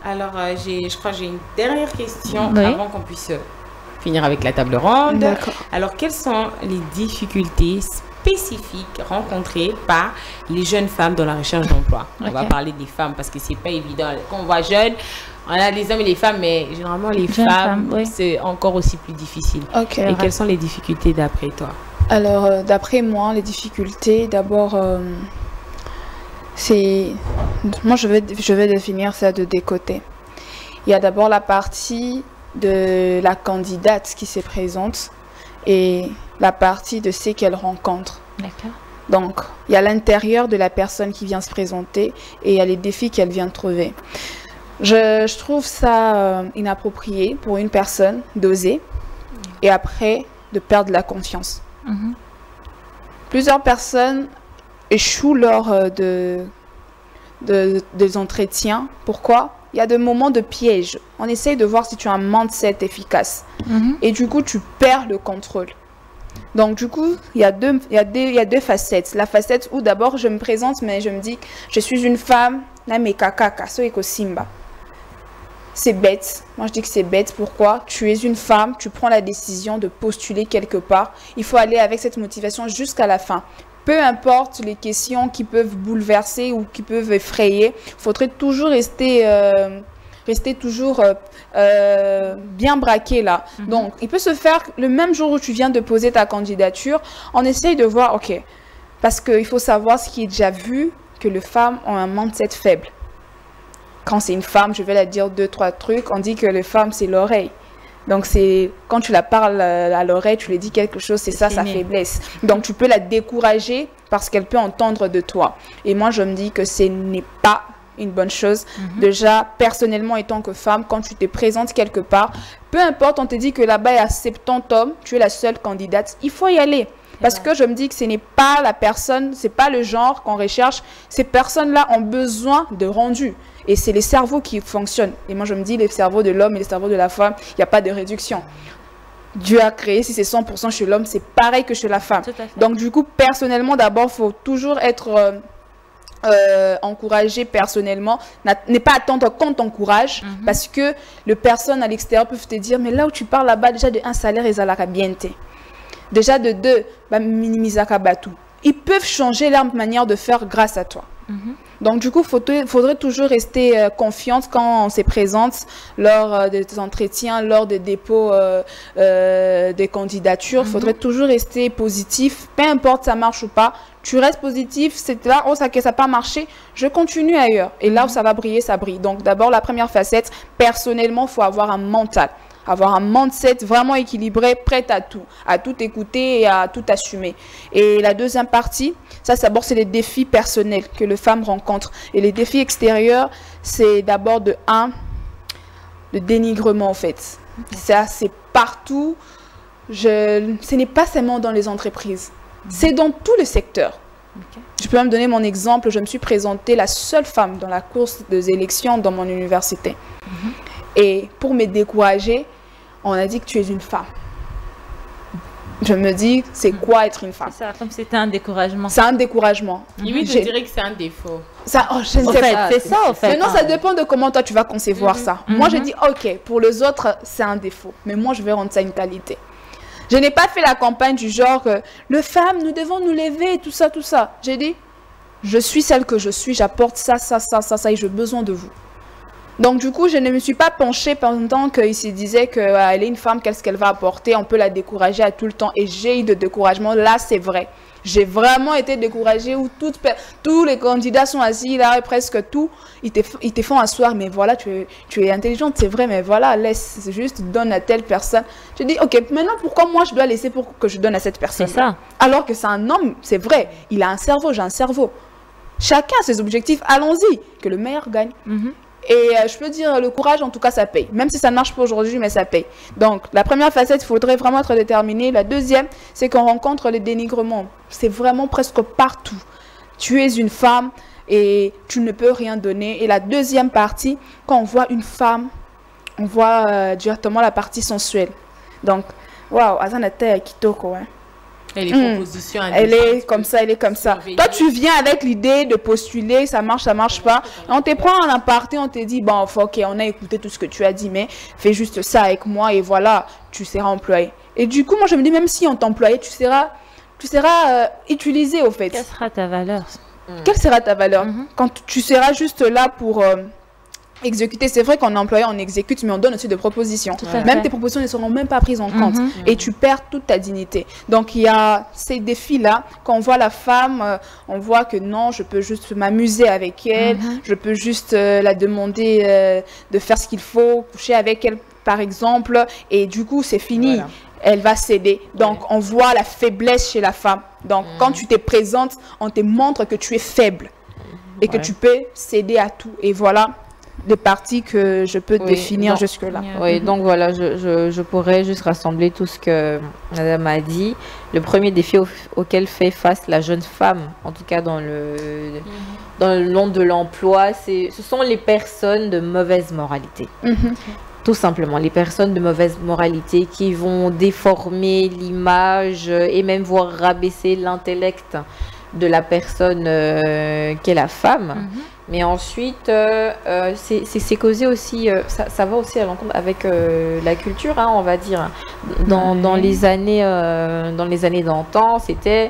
Alors, euh, je crois que j'ai une dernière question oui. avant qu'on puisse... Euh... finir avec la table ronde. Alors, quelles sont les difficultés spécifiques rencontrées par les jeunes femmes dans la recherche d'emploi? Okay. On va parler des femmes parce que c'est pas évident. Quand on voit jeunes, on a les hommes et les femmes, mais généralement les jeunes femmes, femmes oui. c'est encore aussi plus difficile. Okay, et right. quelles sont les difficultés d'après toi? Alors, euh, d'après moi, les difficultés, d'abord, euh, c'est... Moi, je vais, je vais définir ça de deux côtés. Il y a d'abord la partie... de la candidate qui se présente et la partie de ce qu'elle rencontre. D'accord. Donc, il y a l'intérieur de la personne qui vient se présenter et il y a les défis qu'elle vient trouver. Je, je trouve ça euh, inapproprié pour une personne d'oser et après de perdre la confiance. Mm-hmm. Plusieurs personnes échouent lors euh, de, de, des entretiens. Pourquoi ? Il y a des moments de piège. On essaye de voir si tu as un mindset efficace. Mm-hmm. Et du coup, tu perds le contrôle. Donc, du coup, il y a deux, il y a deux, il y a deux facettes. La facette où d'abord, je me présente, mais je me dis, je suis une femme, c'est bête. Moi, je dis que c'est bête. Pourquoi? Tu es une femme, tu prends la décision de postuler quelque part. Il faut aller avec cette motivation jusqu'à la fin. Peu importe les questions qui peuvent bouleverser ou qui peuvent effrayer, il faudrait toujours rester, euh, rester toujours euh, euh, bien braqué là. Mm-hmm. Donc, il peut se faire le même jour où tu viens de poser ta candidature, on essaye de voir, ok, parce qu'il faut savoir ce qui est déjà vu, que les femmes ont un mindset faible. Quand c'est une femme, je vais la dire deux, trois trucs, on dit que les femmes, c'est l'oreille. Donc, c'est quand tu la parles à l'oreille, tu lui dis quelque chose, c'est ça sa faiblesse. Donc, tu peux la décourager parce qu'elle peut entendre de toi. Et moi, je me dis que ce n'est pas une bonne chose. Mm-hmm. Déjà, personnellement, étant que femme, quand tu te présentes quelque part, peu importe, on te dit que là-bas, il y a soixante-dix hommes, tu es la seule candidate, il faut y aller. Parce que je me dis que ce n'est pas la personne, ce n'est pas le genre qu'on recherche. Ces personnes-là ont besoin de rendu. Et c'est les cerveaux qui fonctionnent. Et moi, je me dis, les cerveaux de l'homme et les cerveaux de la femme, il n'y a pas de réduction. Dieu a créé, si c'est cent pour cent chez l'homme, c'est pareil que chez la femme. Donc, du coup, personnellement, d'abord, il faut toujours être... Euh, Euh, encourager personnellement, n'est pas attendre qu'on t'encourage, mm-hmm. parce que les personnes à l'extérieur peuvent te dire, mais là où tu parles là-bas, déjà de un salaire, ils allaient bien t'es. Déjà de deux, bah, minimiser tout. Ils peuvent changer leur manière de faire grâce à toi. Mm-hmm. Donc du coup, il faudrait toujours rester euh, confiante quand on se présente lors euh, des entretiens, lors des dépôts euh, euh, des candidatures. Il mm-hmm. faudrait toujours rester positif, peu importe ça marche ou pas. Tu restes positif, c'est là, oh ça n'a pas marché, je continue ailleurs. Et là où ça va briller, ça brille. Donc d'abord, la première facette, personnellement, il faut avoir un mental. Avoir un mindset vraiment équilibré, prêt à tout, à tout écouter et à tout assumer. Et la deuxième partie, ça d'abord c'est les défis personnels que les femmes rencontrent. Et les défis extérieurs, c'est d'abord de un, le dénigrement en fait. Okay. Ça c'est partout, Je, ce n'est pas seulement dans les entreprises, mmh. c'est dans tous les secteurs. Okay. Je peux même donner mon exemple, je me suis présentée la seule femme dans la course des élections dans mon université. Mmh. Et pour me décourager, on a dit que tu es une femme. Je me dis, c'est quoi être une femme? C'est un découragement. C'est un découragement. Et oui, je dirais que c'est un défaut. Ça, oh, je ne sais pas. C'est ça, en fait. Maintenant, ça dépend de comment toi, tu vas concevoir mm-hmm. ça. Mm-hmm. Moi, je dis, OK, pour les autres, c'est un défaut. Mais moi, je vais rendre ça une qualité. Je n'ai pas fait la campagne du genre, euh, les femmes, nous devons nous lever, tout ça, tout ça. J'ai dit, je suis celle que je suis, j'apporte ça, ça, ça, ça, ça, et j'ai besoin de vous. Donc du coup, je ne me suis pas penchée pendant qu'il se disait qu'elle ah, est une femme, qu'est-ce qu'elle va apporter, on peut la décourager à tout le temps. Et j'ai eu de découragement, là c'est vrai. J'ai vraiment été découragée où toutes, tous les candidats sont assis là et presque tout. Ils te, ils te font asseoir, mais voilà, tu es, tu es intelligente, c'est vrai, mais voilà, laisse, juste donne à telle personne. Je dis, ok, maintenant pourquoi moi je dois laisser pour que je donne à cette personne? C'est ça. Alors que c'est un homme, c'est vrai, il a un cerveau, j'ai un cerveau. Chacun a ses objectifs, allons-y, que le meilleur gagne. Mm-hmm. Et je peux dire, le courage, en tout cas, ça paye. Même si ça ne marche pas aujourd'hui, mais ça paye. Donc, la première facette, il faudrait vraiment être déterminé. La deuxième, c'est qu'on rencontre les dénigrements. C'est vraiment presque partout. Tu es une femme et tu ne peux rien donner. Et la deuxième partie, quand on voit une femme, on voit euh, directement la partie sensuelle. Donc, waouh, Azanata Kitoko, hein. Elle est, proposition mmh. elle est comme ça, elle est comme ça. Toi, tu viens avec l'idée de postuler, ça marche, ça marche pas. On te prend en aparté, on te dit, bon, ok, on a écouté tout ce que tu as dit, mais fais juste ça avec moi et voilà, tu seras employé. Et du coup, moi, je me dis, même si on t'employait, tu seras, tu seras euh, utilisé, au fait. Quelle sera ta valeur? mmh. Quelle sera ta valeur? mmh. Quand tu seras juste là pour... Euh, exécuter, c'est vrai qu'en employé, on exécute, mais on donne aussi des propositions. Ouais. Même tes propositions ne seront même pas prises en compte. Mm -hmm. Et tu perds toute ta dignité. Donc, il y a ces défis-là. Quand on voit la femme, on voit que non, je peux juste m'amuser avec elle, mm -hmm. je peux juste euh, la demander euh, de faire ce qu'il faut, coucher avec elle, par exemple, et du coup, c'est fini. Voilà. Elle va céder. Donc, ouais. on voit la faiblesse chez la femme. Donc, mm. quand tu te présentes, on te montre que tu es faible et ouais. que tu peux céder à tout. Et voilà. Des parties que je peux oui, définir jusque-là. Oui, donc voilà, je, je, je pourrais juste rassembler tout ce que madame a dit. Le premier défi au, auquel fait face la jeune femme, en tout cas dans le, mm-hmm. dans le monde de l'emploi, ce sont les personnes de mauvaise moralité. Mm-hmm. Tout simplement, les personnes de mauvaise moralité qui vont déformer l'image et même voire rabaisser l'intellect de la personne euh, qu'est la femme. Mm-hmm. Mais ensuite, euh, euh, c'est causé aussi, euh, ça, ça va aussi à l'encontre avec euh, la culture, hein, on va dire. Dans, mmh. dans les années euh, dans les années d'antan, c'était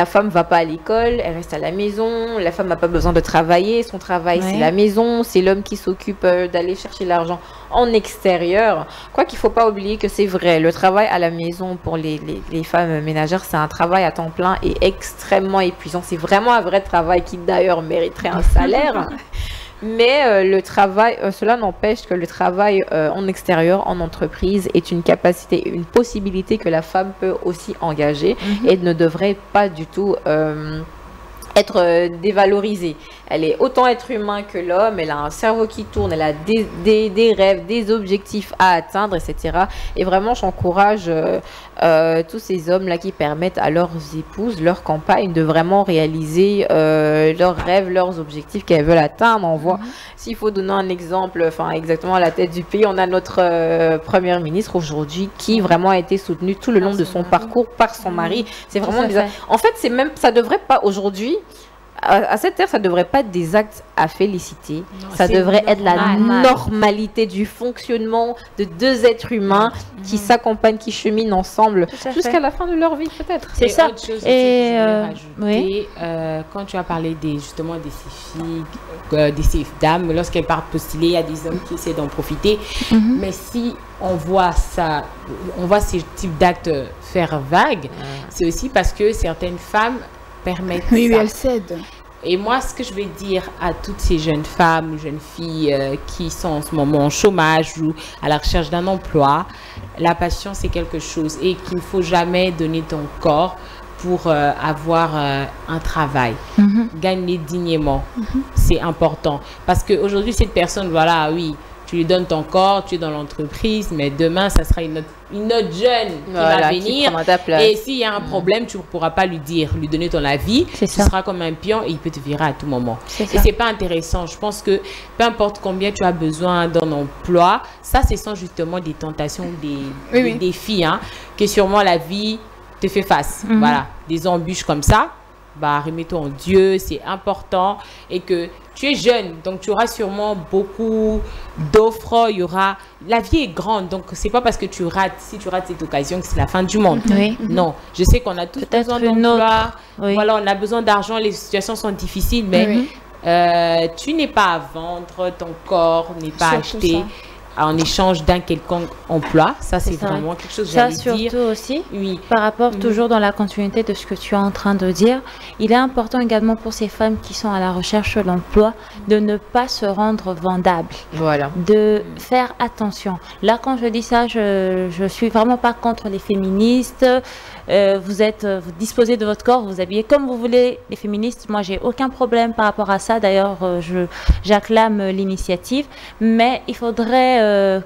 la femme ne va pas à l'école, elle reste à la maison, la femme n'a pas besoin de travailler, son travail ouais. c'est la maison, c'est l'homme qui s'occupe euh, d'aller chercher l'argent en extérieur. Quoi qu'il ne faut pas oublier que c'est vrai, le travail à la maison pour les, les, les femmes ménagères, c'est un travail à temps plein et extrêmement épuisant. C'est vraiment un vrai travail qui d'ailleurs mériterait un salaire. Mais euh, le travail, euh, cela n'empêche que le travail euh, en extérieur, en entreprise, est une capacité, une possibilité que la femme peut aussi engager mm-hmm. et ne devrait pas du tout euh, être dévalorisée. Elle est autant être humain que l'homme, elle a un cerveau qui tourne, elle a des, des, des rêves, des objectifs à atteindre, et cetera. Et vraiment, j'encourage euh, euh, tous ces hommes-là qui permettent à leurs épouses, leurs compagnes, de vraiment réaliser euh, leurs rêves, leurs objectifs qu'elles veulent atteindre. On voit, mmh. s'il faut donner un exemple, enfin exactement à la tête du pays, on a notre euh, première ministre aujourd'hui qui vraiment a été soutenue tout le long de son mari. parcours par son mmh. mari. C'est vraiment bizarre. Fait. En fait, c'est même, ça devrait pas aujourd'hui. À cette terre, ça ne devrait pas être des actes à féliciter. Non, ça devrait normal. être la normalité du fonctionnement de deux êtres humains mmh. qui s'accompagnent, qui cheminent ensemble jusqu'à la fin de leur vie, peut-être. C'est ça. Autre chose et que euh, rajouter, oui. euh, quand tu as parlé des, justement des filles, euh, des ces dames, lorsqu'elles partent postuler, il y a des hommes qui essaient d'en profiter. Mmh. Mais si on voit ça, on voit ces types d'actes faire vague, mmh. c'est aussi parce que certaines femmes permettre oui, ça. Elle cède. Et moi, ce que je vais dire à toutes ces jeunes femmes, jeunes filles euh, qui sont en ce moment au chômage ou à la recherche d'un emploi, la passion, c'est quelque chose et qu'il ne faut jamais donner ton corps pour euh, avoir euh, un travail. Mm-hmm. Gagne-les dignement. Mm-hmm. C'est important. Parce qu'aujourd'hui, cette personne, voilà, oui, tu lui donnes ton corps, tu es dans l'entreprise, mais demain, ça sera une autre, une autre jeune qui voilà, va venir. Qui et s'il y a un problème, tu ne pourras pas lui dire, lui donner ton avis. Tu ça. seras comme un pion et il peut te virer à tout moment. Et ce n'est pas intéressant. Je pense que peu importe combien tu as besoin d'un emploi, ça, ce sont justement des tentations, des, oui, des oui. défis, hein, que sûrement la vie te fait face. Mm-hmm. Voilà, des embûches comme ça. Bah, remets-toi en Dieu, c'est important et que tu es jeune, donc tu auras sûrement beaucoup d'offres, il y aura, la vie est grande, donc c'est pas parce que tu rates, si tu rates cette occasion que c'est la fin du monde, oui. non, je sais qu'on a tous besoin d'emploi, oui. voilà, on a besoin d'argent, les situations sont difficiles, mais oui. euh, tu n'es pas à vendre, ton corps n'est pas acheté en échange d'un quelconque emploi. Ça, c'est vraiment quelque chose que j'allais dire. Ça, surtout aussi, oui. par rapport, oui. toujours dans la continuité de ce que tu es en train de dire, il est important également pour ces femmes qui sont à la recherche d'emploi de ne pas se rendre vendables. Voilà. De faire attention. Là, quand je dis ça, je ne suis vraiment pas contre les féministes. Euh, vous êtes, vous disposez de votre corps, vous vous habillez comme vous voulez. Les féministes, moi, j'ai aucun problème par rapport à ça. D'ailleurs, je j'acclame l'initiative. Mais il faudrait... Euh,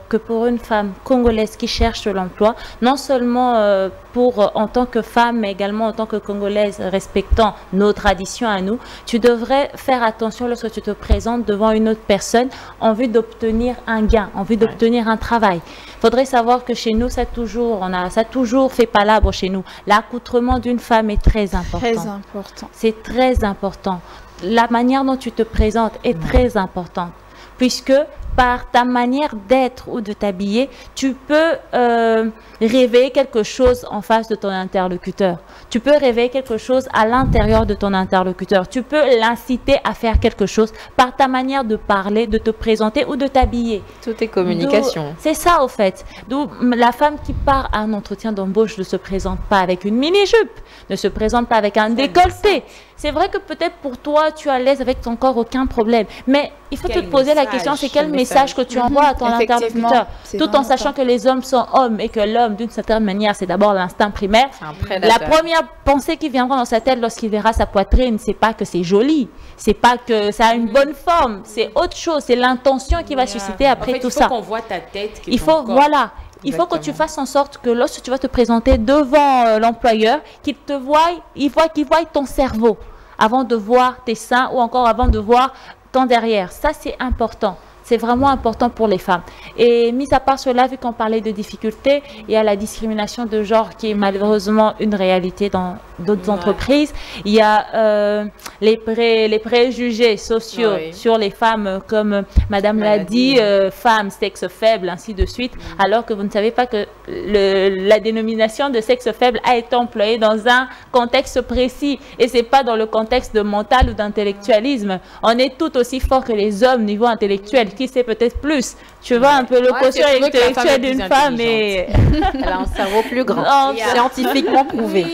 que pour une femme congolaise qui cherche l'emploi, non seulement euh, pour, euh, en tant que femme, mais également en tant que congolaise respectant nos traditions à nous, tu devrais faire attention lorsque tu te présentes devant une autre personne en vue d'obtenir un gain, en vue d'obtenir un travail. Il faudrait savoir que chez nous, ça toujours, on a, ça toujours fait palabre chez nous. L'accoutrement d'une femme est très important. Très important. C'est très important. La manière dont tu te présentes est mmh. très importante, puisque par ta manière d'être ou de t'habiller, tu peux euh, réveiller quelque chose en face de ton interlocuteur. Tu peux réveiller quelque chose à l'intérieur de ton interlocuteur. Tu peux l'inciter à faire quelque chose par ta manière de parler, de te présenter ou de t'habiller. Tout est communication. C'est ça, au fait. D'où la femme qui part à un entretien d'embauche ne se présente pas avec une mini-jupe, ne se présente pas avec un décolleté. C'est vrai que peut-être pour toi, tu es à l'aise avec ton corps, aucun problème. Mais il faut quel te poser message, la question, c'est quel message que tu envoies à ton interlocuteur, tout en sachant que les hommes sont hommes et que l'homme, d'une certaine manière, c'est d'abord l'instinct primaire. La première pensée qui viendra dans sa tête lorsqu'il verra sa poitrine, c'est pas que c'est joli, c'est pas que ça a une bonne forme, c'est autre chose, c'est l'intention qui va susciter après en fait, tout ça. Il faut qu'on voit ta tête. Il faut, voilà. Il Exactement. faut que tu fasses en sorte que lorsque tu vas te présenter devant euh, l'employeur, qu'il te voie, il voie, qu'il voie ton cerveau avant de voir tes seins ou encore avant de voir ton derrière. Ça, c'est important. C'est vraiment important pour les femmes. Et mis à part cela, vu qu'on parlait de difficultés, il y a la discrimination de genre qui est malheureusement une réalité dans d'autres ouais. entreprises. Il y a euh, les, pré, les préjugés sociaux ouais. sur les femmes, comme Madame l'a dit, euh, femmes, sexe faible, ainsi de suite, ouais. alors que vous ne savez pas que le, la dénomination de sexe faible a été employée dans un contexte précis. Et ce n'est pas dans le contexte de mental ou d'intellectualisme. On est tout aussi fort que les hommes au niveau intellectuel. Qui sait peut-être plus, tu vois, ouais. un peu le ouais, quotient intellectuel d'une femme et elle a un cerveau plus grand, yeah. scientifiquement prouvé.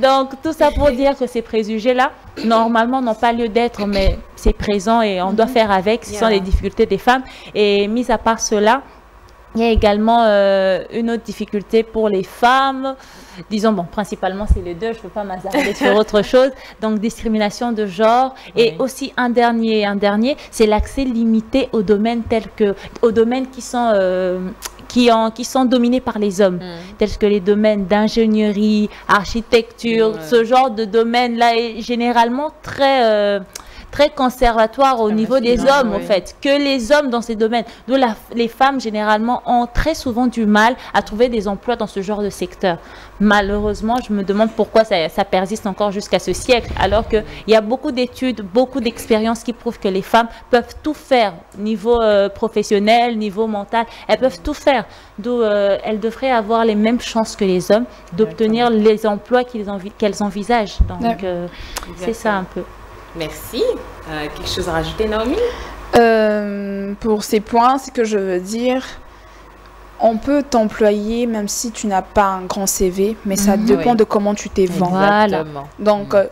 Donc tout ça pour dire que ces préjugés-là, normalement, n'ont pas lieu d'être, mais c'est présent et on mm-hmm. doit faire avec. Ce yeah. sont les difficultés des femmes. Et mis à part cela, Il y a également euh, une autre difficulté pour les femmes. Disons, bon, principalement, c'est les deux. Je ne veux pas m'attarder sur autre chose. Donc, discrimination de genre. Oui. Et aussi, un dernier, un dernier, c'est l'accès limité aux domaines tels que... aux domaines qui sont... Euh, Qui, en, qui sont dominés par les hommes, mmh. tels que les domaines d'ingénierie, architecture, mmh. ce genre de domaine-là est généralement très, euh, très conservatoire au ah, niveau des hommes, oui. en fait, que les hommes dans ces domaines. D'où les femmes, généralement, ont très souvent du mal à trouver des emplois dans ce genre de secteur. Malheureusement, je me demande pourquoi ça, ça persiste encore jusqu'à ce siècle, alors qu'il y a beaucoup d'études, beaucoup d'expériences qui prouvent que les femmes peuvent tout faire, niveau euh, professionnel, niveau mental, elles peuvent tout faire. D'où euh, elles devraient avoir les mêmes chances que les hommes d'obtenir les emplois qu'elles envi qu'elles envisagent. Donc, euh, c'est ça un peu. Merci. Euh, quelque chose à rajouter, Naomi? euh, Pour ces points, ce que je veux dire... On peut t'employer même si tu n'as pas un grand C V, mais ça mmh, dépend oui. de comment tu t'es vendu. Voilà. Donc, mmh. euh,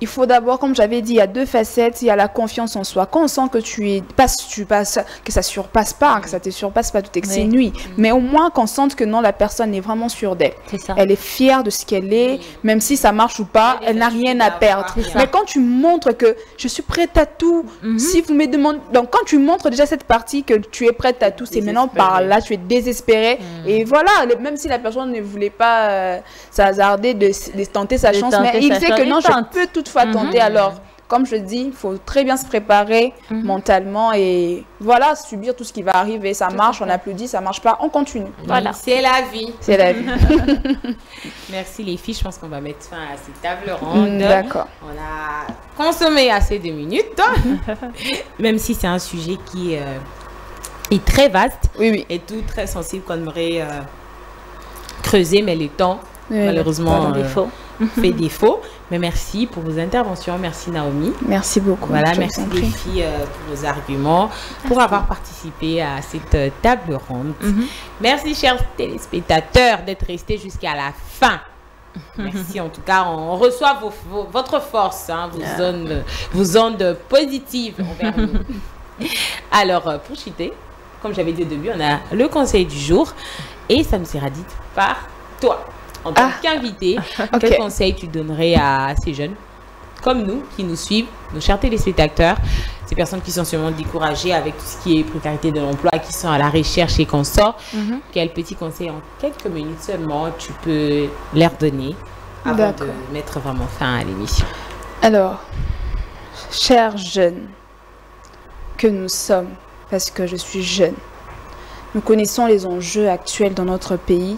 il faut d'abord, comme j'avais dit, il y a deux facettes. Il y a la confiance en soi. Quand on sent que tu es, passes, tu passes, que ça surpasse pas, hein, que ça te surpasse pas, tout exténue. Oui. Mmh. Mais au moins qu'on sente que non, la personne est vraiment sûre d'elle. Elle est fière de ce qu'elle est, mmh. même si ça marche ou pas, elle, elle n'a rien à perdre. Mais quand tu montres que je suis prête à tout, mmh. si vous me demandez, donc quand tu montres déjà cette partie que tu es prête à tout, c'est maintenant par là, tu es désespérée. Mmh. Et voilà, même si la personne ne voulait pas euh, s'hasarder de, de tenter sa de chance, tenter mais il sait que non, tente. je peux tout faut attendre. Mm-hmm. Alors, comme je dis, il faut très bien se préparer mm-hmm. mentalement et voilà, subir tout ce qui va arriver. Ça marche, on applaudit, ça marche pas, on continue. Voilà. C'est la vie. C'est la vie. Merci les filles, je pense qu'on va mettre fin à cette table ronde. D'accord. On a consommé assez de minutes, même si c'est un sujet qui euh, est très vaste oui, oui. et tout très sensible qu'on aimerait euh, creuser, mais le temps, oui, malheureusement, euh, fait défaut. Mais merci pour vos interventions. Merci, Naomi. Merci beaucoup. Voilà, merci les filles euh, pour vos arguments, merci. pour avoir participé à cette euh, table ronde. Mm-hmm. Merci, chers téléspectateurs, d'être restés jusqu'à la fin. Merci. En tout cas, on reçoit vos, vos, votre force, hein, vos, yeah. ondes, vos ondes positives envers nous. Alors, euh, pour chuter, comme j'avais dit au début, on a le conseil du jour et ça me sera dit par toi. En tant ah, qu'invité, okay. quel conseil tu donnerais à ces jeunes comme nous, qui nous suivent, nos chers téléspectateurs, ces personnes qui sont sûrement découragées avec tout ce qui est précarité de l'emploi, qui sont à la recherche et consorts. Mm-hmm. Quel petit conseil en quelques minutes seulement tu peux leur donner avant de mettre vraiment fin à l'émission? Alors, chers jeunes que nous sommes, parce que je suis jeune, nous connaissons les enjeux actuels dans notre pays.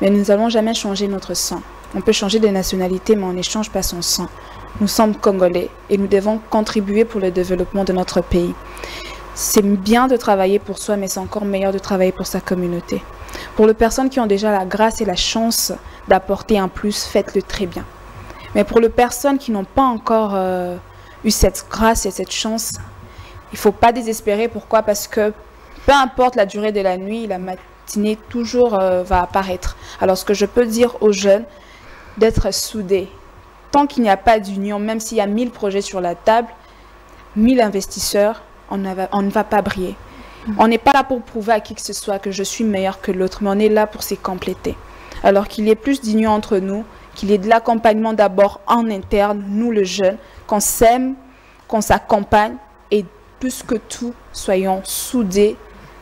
Mais nous n'allons jamais changer notre sang. On peut changer de nationalité, mais on n'échange pas son sang. Nous sommes Congolais et nous devons contribuer pour le développement de notre pays. C'est bien de travailler pour soi, mais c'est encore meilleur de travailler pour sa communauté. Pour les personnes qui ont déjà la grâce et la chance d'apporter un plus, faites-le très bien. Mais pour les personnes qui n'ont pas encore euh, eu cette grâce et cette chance, il ne faut pas désespérer. Pourquoi? Parce que peu importe la durée de la nuit, la matinée, toujours euh, va apparaître. Alors ce que je peux dire aux jeunes, d'être soudés. Tant qu'il n'y a pas d'union, même s'il y a mille projets sur la table, mille investisseurs, on, a, on ne va pas briller. Mmh. On n'est pas là pour prouver à qui que ce soit que je suis meilleur que l'autre, mais on est là pour s'y compléter. Alors qu'il y ait plus d'union entre nous, qu'il y ait de l'accompagnement d'abord en interne, nous le jeune, qu'on s'aime, qu'on s'accompagne et plus que tout, soyons soudés.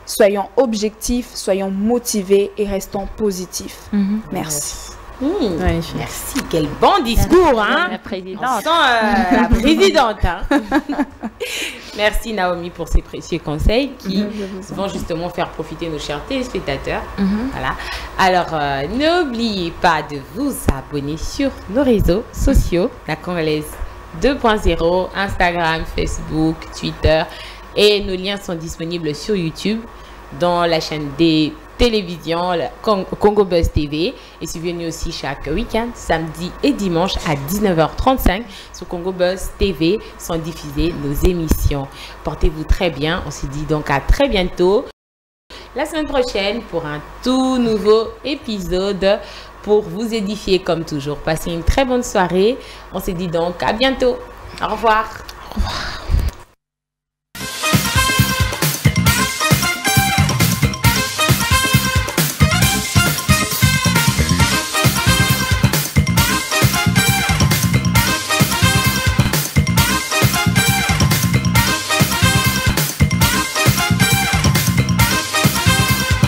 Soyons objectifs, soyons motivés et restons positifs. Mm-hmm. Merci. Mmh. Oui, je... Merci, quel bon discours, hein? La présidente. Sent, euh, la présidente hein? Merci Naomi pour ces précieux conseils qui mmh, vont justement faire profiter nos chers téléspectateurs. Mmh. Voilà. Alors, euh, n'oubliez pas de vous abonner sur nos réseaux sociaux, la Congolaise deux point zéro, Instagram, Facebook, Twitter. Et nos liens sont disponibles sur YouTube, dans la chaîne des télévisions, Congo Buzz T V. Et suivez-nous aussi chaque week-end, samedi et dimanche à dix-neuf heures trente-cinq sur Congo Buzz T V, sont diffusées nos émissions. Portez-vous très bien. On se dit donc à très bientôt, la semaine prochaine, pour un tout nouveau épisode pour vous édifier comme toujours. Passez une très bonne soirée. On se dit donc à bientôt. Au revoir. Au revoir.